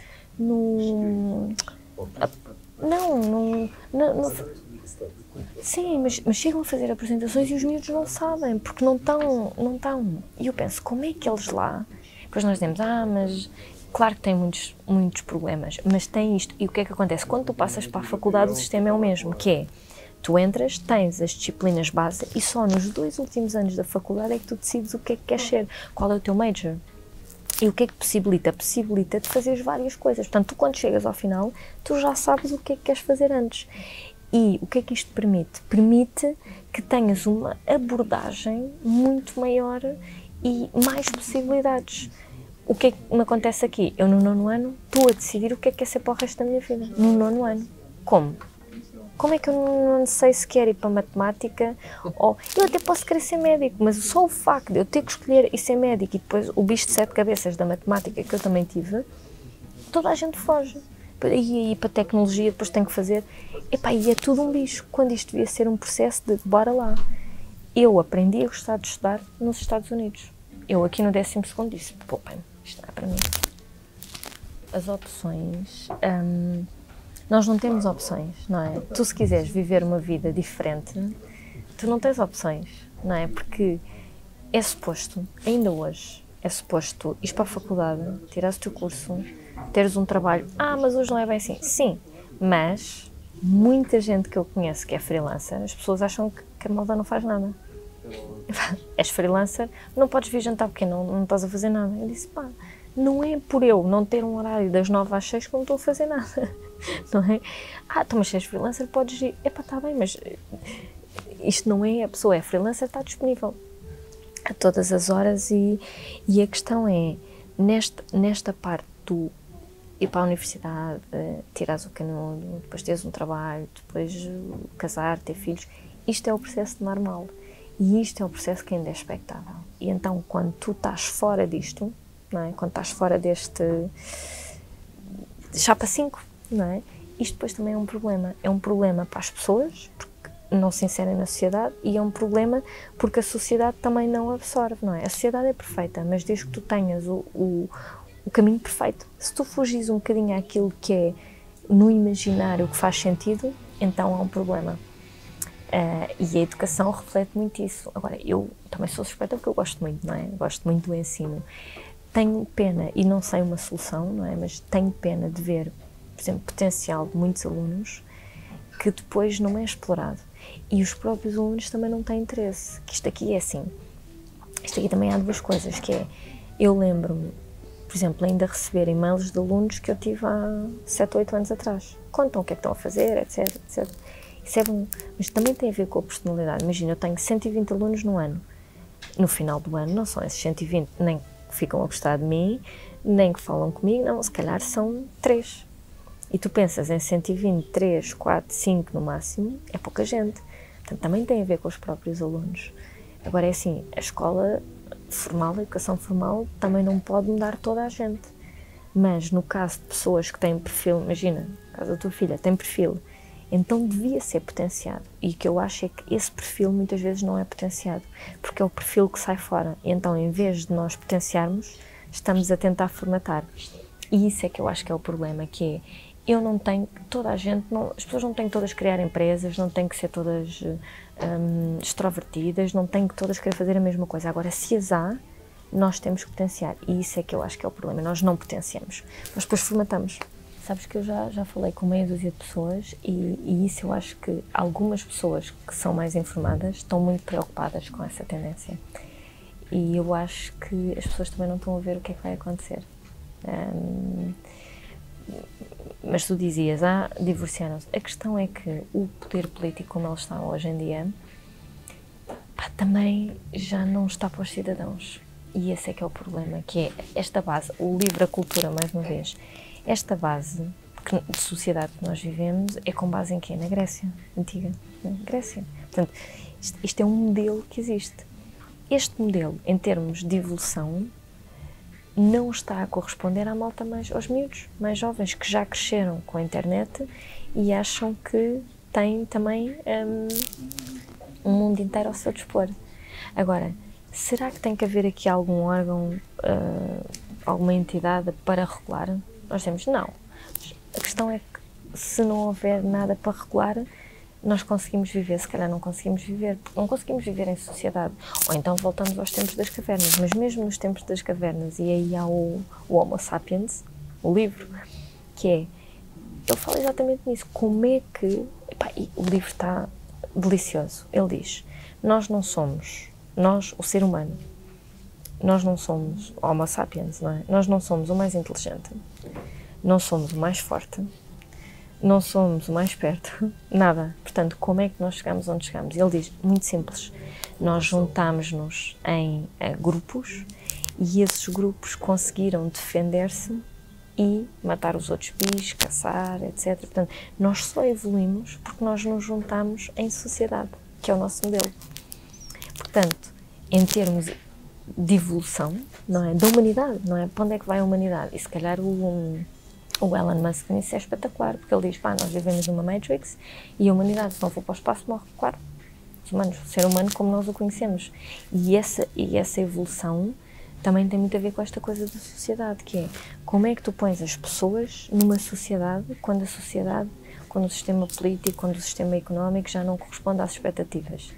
sim, mas chegam a fazer apresentações e os miúdos não sabem, porque não estão, e eu penso, como é que eles lá. Depois nós dizemos, mas claro que tem muitos problemas, mas tem isto. E o que é que acontece? Quando tu passas para a faculdade, o sistema é o mesmo, que é, tu entras, tens as disciplinas base e só nos 2 últimos anos da faculdade é que tu decides o que é que queres ser, qual é o teu major. E o que é que possibilita? Possibilita-te fazeres várias coisas. Portanto, tu quando chegas ao final, tu já sabes o que é que queres fazer antes. E o que é que isto permite? Permite que tenhas uma abordagem muito maior e mais possibilidades. O que é que me acontece aqui? Eu no 9º ano estou a decidir o que é que é ser para o resto da minha vida. No 9º ano. Como? Como é que eu não sei se quero ir para matemática? Ou eu até posso querer ser médico, mas só o facto de eu ter que escolher e ser médico e depois o bicho de 7 cabeças da matemática que eu também tive, toda a gente foge. E ir para tecnologia, depois tenho que fazer. Epá, e é tudo um bicho, quando isto devia ser um processo de bora lá. Eu aprendi a gostar de estudar nos Estados Unidos. Eu aqui no 12º disse, poupem, isto não é para mim. As opções, nós não temos opções, não é? Tu se quiseres viver uma vida diferente, tu não tens opções, não é? Porque é suposto, ainda hoje, é suposto ires para a faculdade, tirares o teu curso, teres um trabalho, mas hoje não é bem assim. Sim, mas muita gente que eu conheço que é freelancer, as pessoas acham que a malda não faz nada. És freelancer, não podes vir jantar porque não estás a fazer nada. Eu disse, Não é por eu não ter um horário das 9 às 6 que não estou a fazer nada, não é? Ah, então, mas se és freelancer podes ir. Epá, está bem, mas isto não é, a pessoa é freelancer, está disponível a todas as horas. E a questão é, nesta parte do ir para a universidade, tirares o canudo, depois teres um trabalho, depois casar, ter filhos, isto é o processo normal. E isto é um processo que ainda é expectável. E então, quando tu estás fora disto, não é? Quando estás fora deste chapa 5, não é? Isto depois também é um problema. É um problema para as pessoas, porque não se inserem na sociedade, e é um problema porque a sociedade também não absorve, não é? A sociedade é perfeita, mas desde que tu tenhas o caminho perfeito, se tu fugires um bocadinho àquilo que é no imaginário que faz sentido, então há um problema. E a educação reflete muito isso. Agora, eu também sou suspeita porque eu gosto muito, não é? Gosto muito do ensino. Tenho pena, e não sei uma solução, não é? Mas tenho pena de ver, por exemplo, potencial de muitos alunos que depois não é explorado. E os próprios alunos também não têm interesse. Que isto aqui é assim. Isto aqui também há duas coisas, que é... Eu lembro-me, por exemplo, ainda receber e-mails de alunos que eu tive há 7 ou 8 anos atrás. Contam o que é que estão a fazer, etc, etc. Isso é bom, mas também tem a ver com a personalidade. Imagina, eu tenho 120 alunos no ano. No final do ano, não são esses 120, nem que ficam a gostar de mim, nem que falam comigo, não, se calhar são 3. E tu pensas em 120, 3, 4, 5 no máximo, é pouca gente. Portanto, também tem a ver com os próprios alunos. Agora é assim, a escola formal, a educação formal, também não pode mudar toda a gente. Mas no caso de pessoas que têm perfil, imagina, no caso da tua filha, tem perfil, então devia ser potenciado. E o que eu acho é que esse perfil muitas vezes não é potenciado, porque é o perfil que sai fora. E então, em vez de nós potenciarmos, estamos a tentar formatar. E isso é que eu acho que é o problema, que é, eu não tenho, toda a gente, não, as pessoas não têm que todas criar empresas, não têm que ser todas extrovertidas, não têm que todas querer fazer a mesma coisa. Agora, se as há, nós temos que potenciar. E isso é que eu acho que é o problema, nós não potenciamos, nós depois formatamos. Sabes que eu já falei com meia dúzia de pessoas e isso eu acho que algumas pessoas que são mais informadas estão muito preocupadas com essa tendência. E eu acho que as pessoas também não estão a ver o que é que vai acontecer. Mas tu dizias, divorciaram-se. A questão é que o poder político, como ele está hoje em dia, pá, também já não está para os cidadãos. E esse é que é o problema, que é esta base, o livro, a cultura, mais uma vez. Esta base de sociedade que nós vivemos é com base em quê? Na Grécia antiga, na Grécia. Portanto, isto é um modelo que existe. Este modelo, em termos de evolução, não está a corresponder à malta mais, aos miúdos mais jovens, que já cresceram com a internet e acham que têm também um mundo inteiro ao seu dispor. Agora, será que tem que haver aqui algum órgão, alguma entidade para regular? Nós temos, não. A questão é que se não houver nada para regular, nós conseguimos viver, se calhar não conseguimos viver, porque não conseguimos viver em sociedade. Ou então voltamos aos tempos das cavernas, mas mesmo nos tempos das cavernas, e aí há o Homo Sapiens, o livro, que é, ele fala exatamente nisso, como é que, epá, e o livro está delicioso, ele diz, nós não somos, nós, o ser humano, nós não somos Homo Sapiens, não é? Nós não somos o mais inteligente, não somos o mais forte, não somos o mais esperto, nada. Portanto, como é que nós chegamos onde chegamos? Ele diz, muito simples, nós juntámos-nos em grupos e esses grupos conseguiram defender-se e matar os outros bichos, caçar, etc. Portanto, nós só evoluímos porque nós nos juntámos em sociedade, que é o nosso modelo. Portanto, em termos de evolução, não é? Da humanidade, não é? Para onde é que vai a humanidade? E se calhar o Elon Musk nisso é espetacular, porque ele diz, pá, nós vivemos numa Matrix e a humanidade, se não for para o espaço, morre, claro. Os humanos, o ser humano como nós o conhecemos. E essa evolução também tem muito a ver com esta coisa da sociedade, que é, como é que tu pões as pessoas numa sociedade, quando a sociedade, quando o sistema político, quando o sistema económico já não corresponde às expectativas?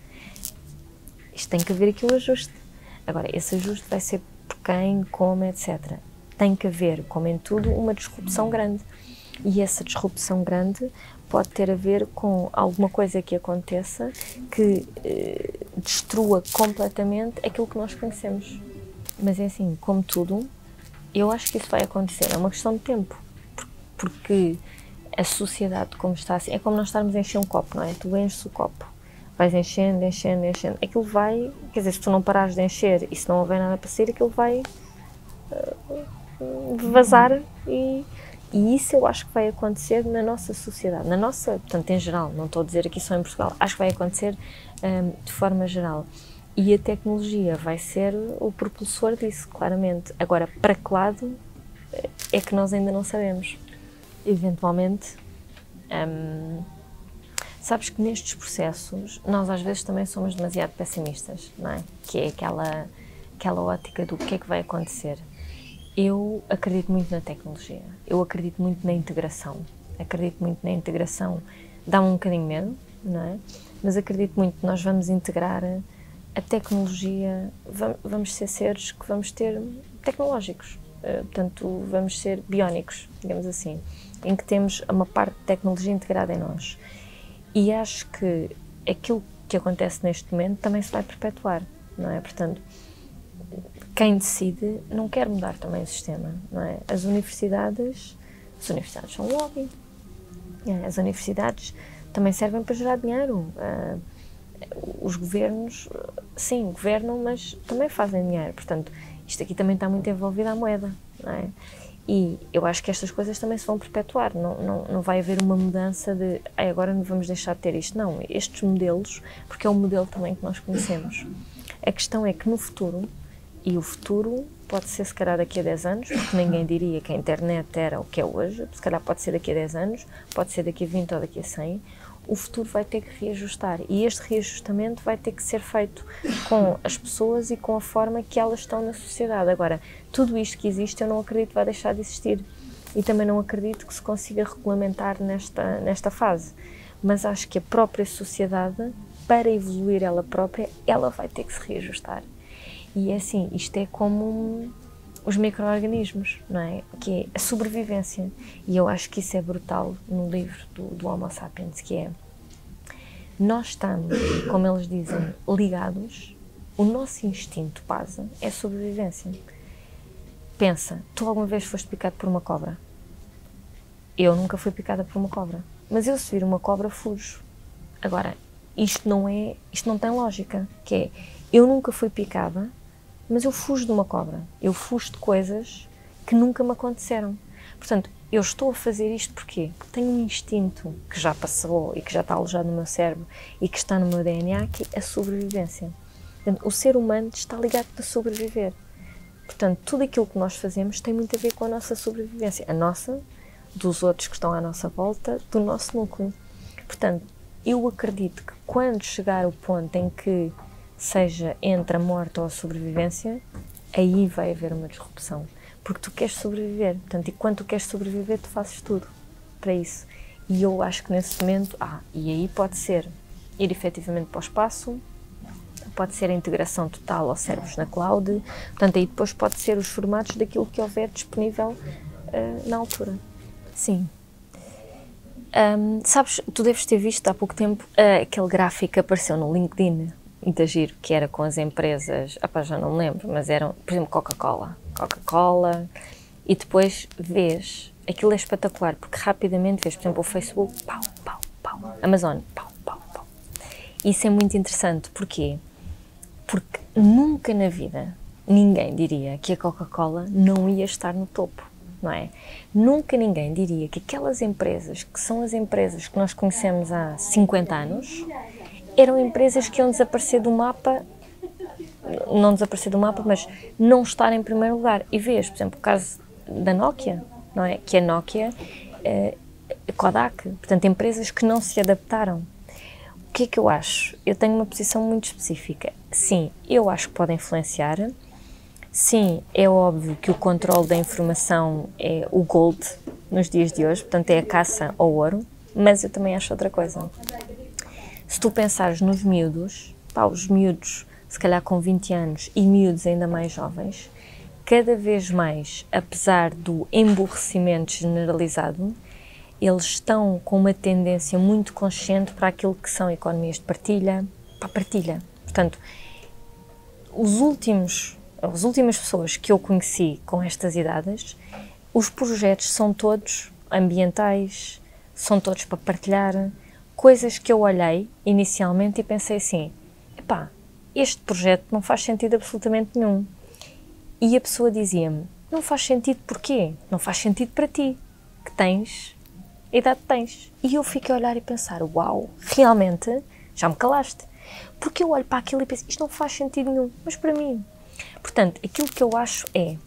Isto tem que haver aqui um ajuste. Agora, esse ajuste vai ser por quem, como, etc. Tem que haver, como em tudo, uma disrupção grande. E essa disrupção grande pode ter a ver com alguma coisa que aconteça que destrua completamente aquilo que nós conhecemos. Mas é assim, como tudo, Eu acho que isso vai acontecer, é uma questão de tempo, porque a sociedade como está assim, é como nós estarmos a encher um copo, não é? Tu enches o copo, vais enchendo, enchendo, enchendo, aquilo vai, quer dizer, se tu não parares de encher e se não houver nada para sair, aquilo vai vazar e isso eu acho que vai acontecer na nossa sociedade, na nossa, portanto em geral, não estou a dizer aqui só em Portugal, acho que vai acontecer de forma geral. E a tecnologia vai ser o propulsor disso, claramente. Agora, para que lado é que nós ainda não sabemos. Eventualmente, sabes que nestes processos, nós às vezes também somos demasiado pessimistas, não é? Que é aquela ótica do que é que vai acontecer. Eu acredito muito na tecnologia, eu acredito muito na integração. Acredito muito na integração, dá-me um bocadinho medo, não é? Mas acredito muito que nós vamos integrar a tecnologia, vamos ser seres que vamos ter tecnológicos, portanto vamos ser biónicos, digamos assim, em que temos uma parte de tecnologia integrada em nós. E acho que aquilo que acontece neste momento também se vai perpetuar, não é? Portanto, quem decide não quer mudar também o sistema, não é? As universidades são lobby, as universidades também servem para gerar dinheiro. Os governos, sim, governam, mas também fazem dinheiro, portanto, isto aqui também está muito envolvido à moeda, não é? E eu acho que estas coisas também se vão perpetuar, não vai haver uma mudança de agora não vamos deixar de ter isto, não, estes modelos, porque é um modelo também que nós conhecemos. A questão é que no futuro, e o futuro pode ser se calhar daqui a 10 anos, porque ninguém diria que a internet era o que é hoje, se calhar pode ser daqui a 10 anos, pode ser daqui a 20 ou daqui a 100, o futuro vai ter que reajustar e este reajustamento vai ter que ser feito com as pessoas e com a forma que elas estão na sociedade. Agora, tudo isto que existe eu não acredito que vai deixar de existir e também não acredito que se consiga regulamentar nesta fase, mas acho que a própria sociedade, para evoluir ela própria, ela vai ter que se reajustar. E é assim, isto é como os micro-organismos, não é? Que é a sobrevivência, e eu acho que isso é brutal no livro do Homo Sapiens, que é, nós estamos, como eles dizem, ligados, o nosso instinto base é sobrevivência. Pensa, tu alguma vez foste picado por uma cobra? Eu nunca fui picada por uma cobra, mas eu se vir uma cobra fujo. Agora, isto não tem lógica, que é, eu nunca fui picada, mas eu fujo de uma cobra, eu fujo de coisas que nunca me aconteceram. Portanto, eu estou a fazer isto porquê? Porque tenho um instinto que já passou e que já está alojado no meu cérebro e que está no meu DNA, que é a sobrevivência. Portanto, o ser humano está ligado para sobreviver. Portanto, tudo aquilo que nós fazemos tem muito a ver com a nossa sobrevivência, a nossa, dos outros que estão à nossa volta, do nosso núcleo. Portanto, eu acredito que quando chegar o ponto em que seja entre a morte ou a sobrevivência, aí vai haver uma disrupção, porque tu queres sobreviver, portanto, e quando tu queres sobreviver, tu fazes tudo para isso. E eu acho que nesse momento, e aí pode ser ir efetivamente para o espaço, pode ser a integração total aos cérebros na cloud, portanto, aí depois pode ser os formatos daquilo que houver disponível na altura. Sim. Sabes, tu deves ter visto há pouco tempo aquele gráfico que apareceu no LinkedIn, muito giro, que era com as empresas, já não me lembro, mas eram, por exemplo, Coca-Cola, e depois vês, aquilo é espetacular, porque rapidamente vês, por exemplo, o Facebook, pau, pau, pau, Amazon, pau, pau, pau. Isso é muito interessante, porquê? Porque nunca na vida ninguém diria que a Coca-Cola não ia estar no topo, não é? Nunca ninguém diria que aquelas empresas, que são as empresas que nós conhecemos há 50 anos, eram empresas que iam desaparecer do mapa, não desaparecer do mapa, mas não estar em primeiro lugar. E vês, por exemplo, o caso da Nokia, não é? Que a Nokia, Kodak, portanto, empresas que não se adaptaram. O que é que eu acho? Eu tenho uma posição muito específica. Sim, eu acho que pode influenciar. Sim, é óbvio que o controle da informação é o gold nos dias de hoje, portanto, é a caça ao ouro, mas eu também acho outra coisa. Se tu pensares nos miúdos, os miúdos se calhar com 20 anos e miúdos ainda mais jovens, cada vez mais, apesar do emburrecimento generalizado, eles estão com uma tendência muito consciente para aquilo que são economias de partilha, para a partilha. Portanto, os últimos as últimas pessoas que eu conheci com estas idades, os projetos são todos ambientais, são todos para partilhar, coisas que eu olhei inicialmente e pensei assim, epá, este projeto não faz sentido absolutamente nenhum. E a pessoa dizia-me, não faz sentido porquê? Não faz sentido para ti, que tens, a idade que tens. E eu fiquei a olhar e pensar, uau, realmente já me calaste. Porque eu olho para aquilo e penso, isto não faz sentido nenhum, mas para mim. Portanto, aquilo que eu acho é,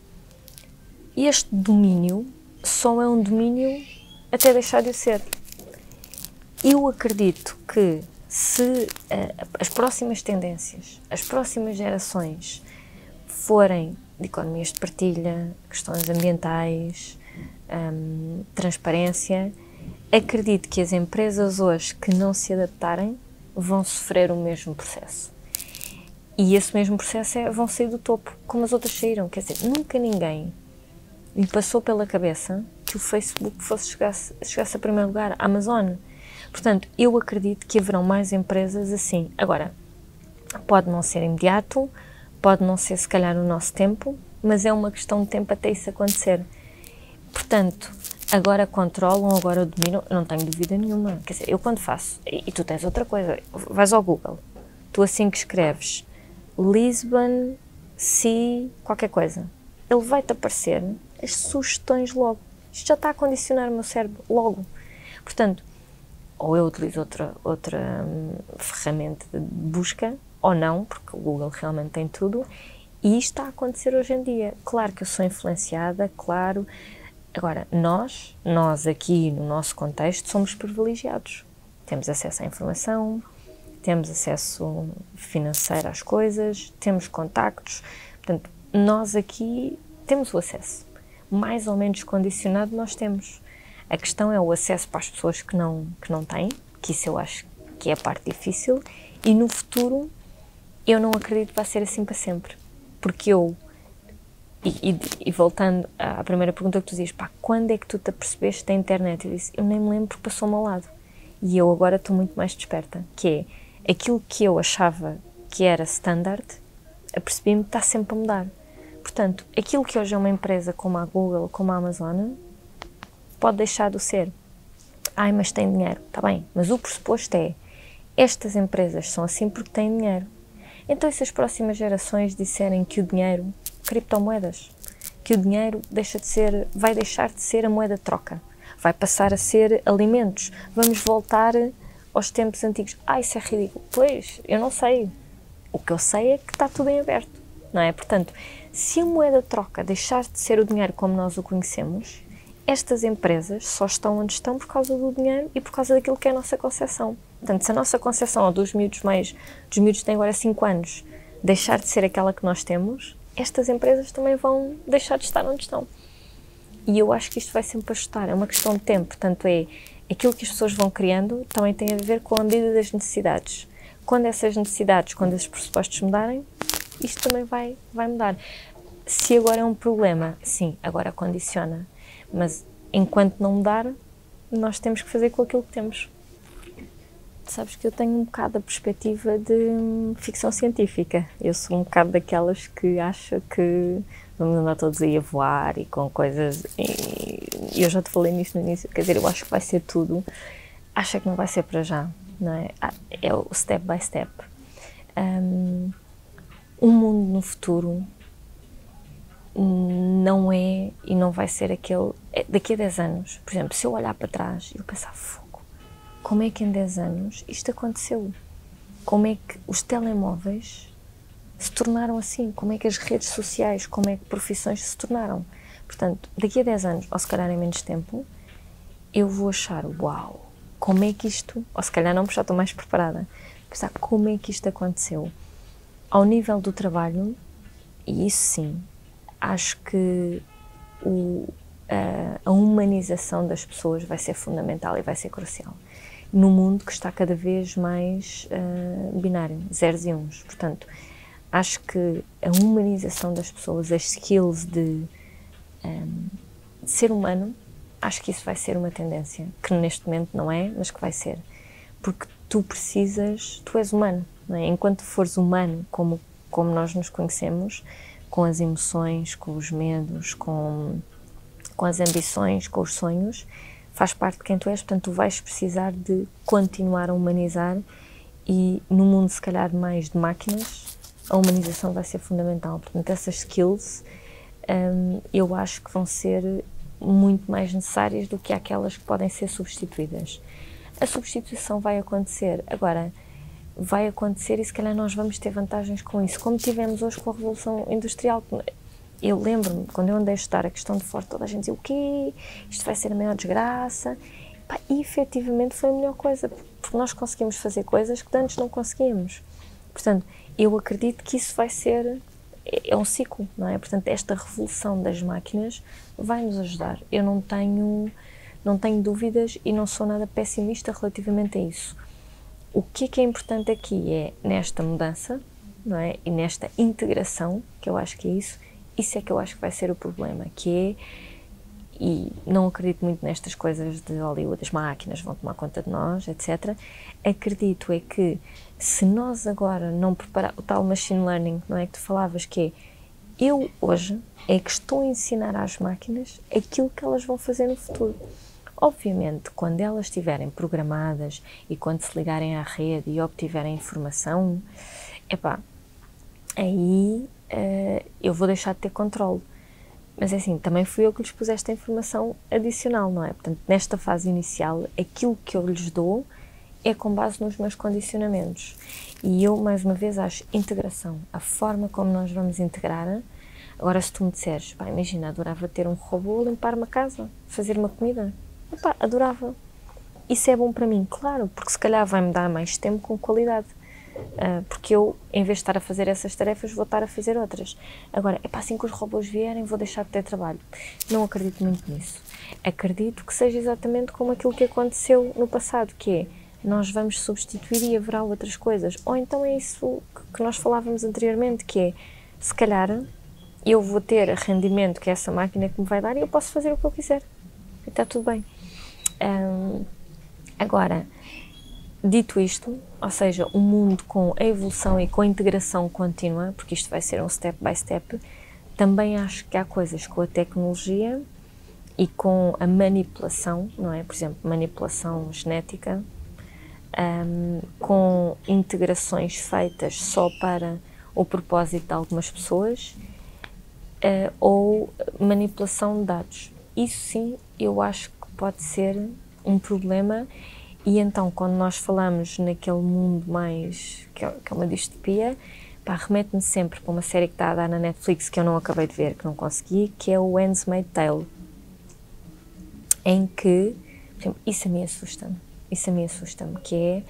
este domínio só é um domínio até deixar de o ser. Eu acredito que se as próximas tendências, as próximas gerações forem de economias de partilha, questões ambientais, transparência, acredito que as empresas hoje que não se adaptarem vão sofrer o mesmo processo. E esse mesmo processo é, vão sair do topo, como as outras saíram. Quer dizer, nunca ninguém lhe passou pela cabeça que o Facebook fosse chegasse a primeiro lugar, a Amazon. Portanto, eu acredito que haverão mais empresas assim. Agora, pode não ser imediato, pode não ser se calhar o nosso tempo, mas é uma questão de tempo até isso acontecer. Portanto, agora controlam, agora dominam, não tenho dúvida nenhuma. Quer dizer, eu quando faço, e tu tens outra coisa, vais ao Google, tu assim que escreves Lisbon, se qualquer coisa, ele vai-te aparecer as sugestões logo. Isto já está a condicionar o meu cérebro logo. Portanto, ou eu utilizo outra ferramenta de busca, ou não, porque o Google realmente tem tudo, e isto está a acontecer hoje em dia. Claro que eu sou influenciada, claro. Agora, nós aqui no nosso contexto somos privilegiados. Temos acesso à informação, temos acesso financeiro às coisas, temos contactos, portanto, nós aqui temos o acesso. Mais ou menos condicionado nós temos. A questão é o acesso para as pessoas que não têm, que isso eu acho que é a parte difícil, e no futuro eu não acredito que vai ser assim para sempre, porque eu, e voltando à primeira pergunta que tu dizes, pá, quando é que tu te apercebeste da internet? Eu disse, eu nem me lembro porque passou-me ao lado, e eu agora estou muito mais desperta, que é, aquilo que eu achava que era standard, apercebi-me que está sempre a mudar. Portanto, aquilo que hoje é uma empresa como a Google, como a Amazon, pode deixar de ser. Ai, mas tem dinheiro. Está bem, mas o pressuposto é, estas empresas são assim porque têm dinheiro. Então, e se as próximas gerações disserem que o dinheiro, criptomoedas, que o dinheiro deixa de ser, vai deixar de ser a moeda de troca, vai passar a ser alimentos, vamos voltar aos tempos antigos. Ah, isso é ridículo. Pois, eu não sei. O que eu sei é que está tudo em aberto, não é? Portanto, se a moeda de troca deixar de ser o dinheiro como nós o conhecemos, estas empresas só estão onde estão por causa do dinheiro e por causa daquilo que é a nossa concepção. Portanto, se a nossa concepção, ou dos miúdos que têm agora 5 anos, deixar de ser aquela que nós temos, estas empresas também vão deixar de estar onde estão. E eu acho que isto vai sempre ajustar, é uma questão de tempo. Portanto, é aquilo que as pessoas vão criando também tem a ver com a medida das necessidades. Quando essas necessidades, quando esses pressupostos mudarem, isto também vai mudar. Se agora é um problema, sim, agora condiciona. Mas, enquanto não mudar, nós temos que fazer com aquilo que temos. Sabes que eu tenho um bocado a perspectiva de ficção científica. Eu sou um bocado daquelas que acha que vamos andar todos aí a voar e com coisas... E eu já te falei nisso no início, quer dizer, eu acho que vai ser tudo. Acho que não vai ser para já, não é? É o step by step. Um mundo no futuro... não é e não vai ser aquele... Daqui a 10 anos, por exemplo, se eu olhar para trás e eu pensar, fogo, como é que em 10 anos isto aconteceu? Como é que os telemóveis se tornaram assim? Como é que as redes sociais, como é que profissões se tornaram? Portanto, daqui a 10 anos, ou se calhar em menos tempo, eu vou achar, uau, como é que isto... Ou se calhar não, porque já estou mais preparada. Pensar, como é que isto aconteceu? Ao nível do trabalho, e isso sim, acho que a humanização das pessoas vai ser fundamental e vai ser crucial. Num mundo que está cada vez mais binário, zeros e uns. Portanto, acho que a humanização das pessoas, as skills de ser humano, acho que isso vai ser uma tendência, que neste momento não é, mas que vai ser. Porque tu és humano, não é? Enquanto fores humano, como nós nos conhecemos, com as emoções, com os medos, com as ambições, com os sonhos, faz parte de quem tu és, portanto tu vais precisar de continuar a humanizar e no mundo se calhar mais de máquinas, a humanização vai ser fundamental, portanto essas skills eu acho que vão ser muito mais necessárias do que aquelas que podem ser substituídas. A substituição vai acontecer, agora vai acontecer e se calhar nós vamos ter vantagens com isso, como tivemos hoje com a Revolução Industrial. Eu lembro-me, quando eu andei a estudar a questão de Ford, toda a gente dizia, o quê? Isto vai ser a maior desgraça. E, pá, efetivamente foi a melhor coisa, porque nós conseguimos fazer coisas que antes não conseguíamos. Portanto, eu acredito que isso vai ser, é um ciclo, não é? Portanto, esta revolução das máquinas vai nos ajudar. Eu não tenho dúvidas e não sou nada pessimista relativamente a isso. O que é importante aqui é, nesta mudança, não é? E nesta integração, que eu acho que é isso, isso é que eu acho que vai ser o problema, que é, e não acredito muito nestas coisas de Hollywood, as máquinas vão tomar conta de nós, etc. Acredito é que se nós agora não prepararmos, o tal machine learning, não é, que tu falavas, que é, eu hoje é que estou a ensinar às máquinas aquilo que elas vão fazer no futuro. Obviamente, quando elas estiverem programadas e quando se ligarem à rede e obtiverem informação, epá, aí... eu vou deixar de ter controle, mas é assim, também fui eu que lhes pus esta informação adicional, não é? Portanto, nesta fase inicial, aquilo que eu lhes dou é com base nos meus condicionamentos e eu, mais uma vez, acho integração, a forma como nós vamos integrar. Agora, se tu me disseres, pá, imagina, adorava ter um robô a limpar uma casa, fazer uma comida, opa, adorava, isso é bom para mim, claro, porque se calhar vai-me dar mais tempo com qualidade. Porque eu, em vez de estar a fazer essas tarefas, vou estar a fazer outras. Agora, é para assim que os robôs vierem, vou deixar de ter trabalho. Não acredito muito nisso. Acredito que seja exatamente como aquilo que aconteceu no passado, que é, nós vamos substituir e haverá outras coisas. Ou então é isso que nós falávamos anteriormente, que é, se calhar, eu vou ter rendimento que é essa máquina que me vai dar e eu posso fazer o que eu quiser. E está tudo bem. Agora... Dito isto, ou seja, o mundo com a evolução e com a integração contínua, porque isto vai ser um step by step, também acho que há coisas com a tecnologia e com a manipulação, não é? Por exemplo, manipulação genética, com integrações feitas só para o propósito de algumas pessoas, ou manipulação de dados. Isso sim, eu acho que pode ser um problema. E então, quando nós falamos naquele mundo mais, que é uma distopia, pá, remete-me sempre para uma série que está a dar na Netflix, que eu não acabei de ver, que não consegui, que é o Handmaid's Tale, em que, por exemplo, isso a mim assusta-me, que é,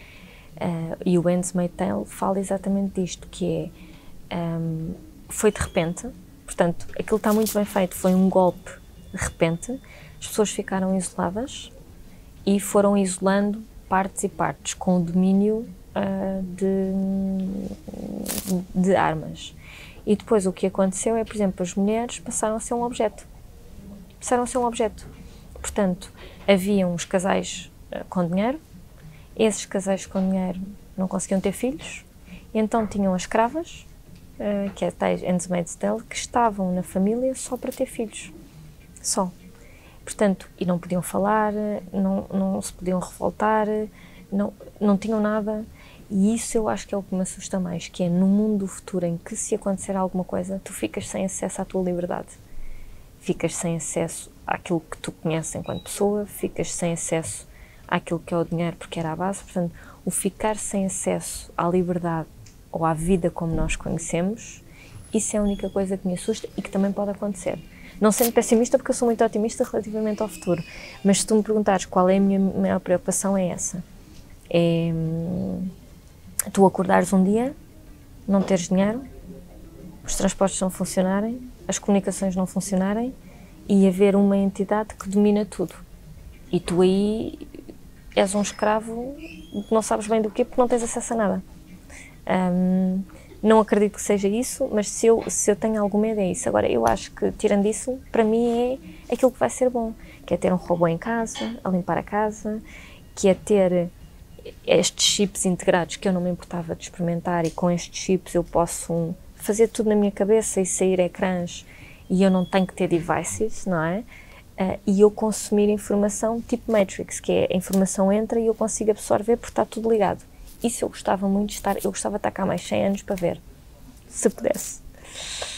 e o Handmaid's Tale fala exatamente disto, que é, foi de repente, portanto, aquilo está muito bem feito, foi um golpe de repente, as pessoas ficaram isoladas, e foram isolando partes e partes, com o domínio de armas. E depois o que aconteceu é, por exemplo, as mulheres passaram a ser um objeto. Portanto, haviam os casais com dinheiro, esses casais com dinheiro não conseguiam ter filhos, e então tinham as escravas, que é tais Handmaid's Tale, que estavam na família só para ter filhos, só. Portanto, e não podiam falar, não se podiam revoltar, não tinham nada. E isso eu acho que é o que me assusta mais, que é no mundo do futuro em que, se acontecer alguma coisa, tu ficas sem acesso à tua liberdade. Ficas sem acesso àquilo que tu conheces enquanto pessoa, ficas sem acesso àquilo que é o dinheiro, porque era a base. Portanto, o ficar sem acesso à liberdade ou à vida como nós conhecemos, isso é a única coisa que me assusta e que também pode acontecer. Não sendo pessimista, porque eu sou muito otimista relativamente ao futuro, mas se tu me perguntares qual é a minha maior preocupação, é essa. É tu acordares um dia, não teres dinheiro, os transportes não funcionarem, as comunicações não funcionarem e haver uma entidade que domina tudo. E tu aí és um escravo que não sabes bem do quê, porque não tens acesso a nada. Não acredito que seja isso, mas se eu tenho algum medo é isso. Agora, eu acho que, tirando isso, para mim é aquilo que vai ser bom, que é ter um robô em casa, a limpar a casa, que é ter estes chips integrados que eu não me importava de experimentar e com estes chips eu posso fazer tudo na minha cabeça e sair ecrãs e eu não tenho que ter devices, não é? E eu consumir informação tipo Matrix, que é a informação entra e eu consigo absorver porque está tudo ligado. Isso eu gostava muito de estar, eu gostava de estar cá mais 100 anos para ver, se pudesse.